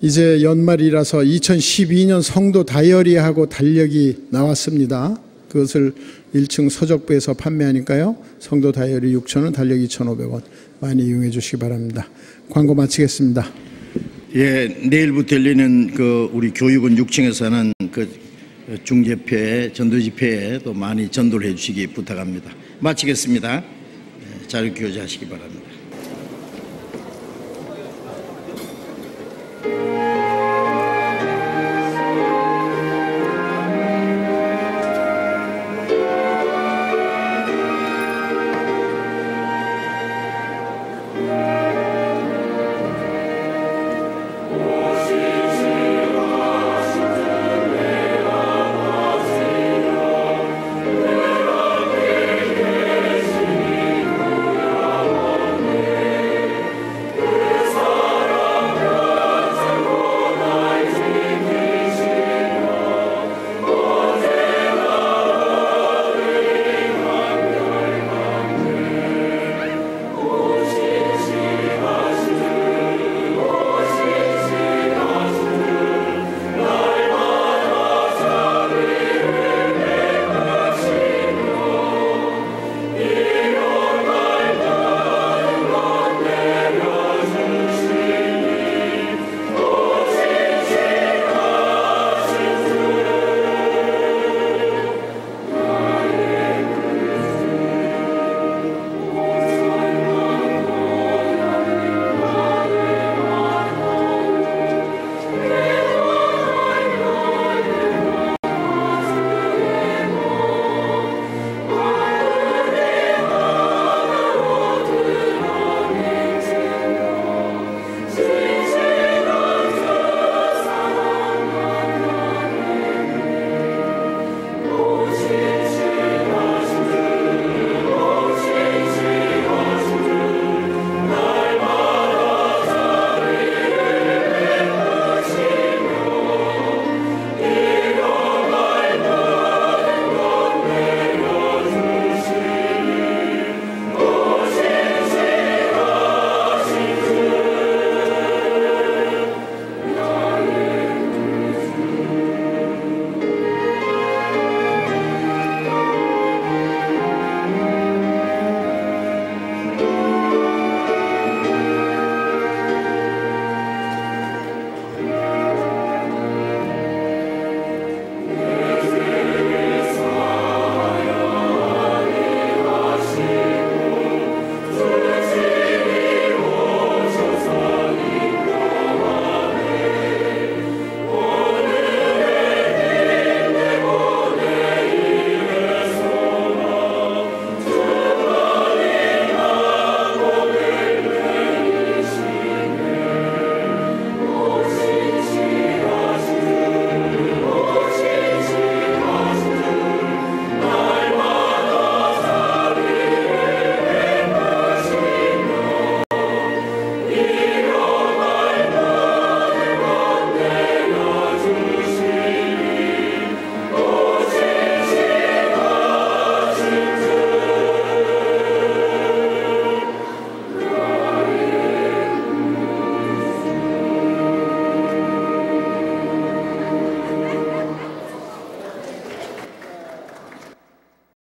이제 연말이라서 이천십이 년 성도 다이어리하고 달력이 나왔습니다. 그것을 일 층 서적부에서 판매하니까요. 성도 다이어리 육천 원, 달력 이천오백 원 많이 이용해 주시기 바랍니다. 광고 마치겠습니다. 예, 내일부터 열리는 그 우리 교육원 육 층에서 하는 그 중재회, 전도집회에 또 많이 전도를 해 주시기 부탁합니다. 마치겠습니다. 자유교제하시기 바랍니다.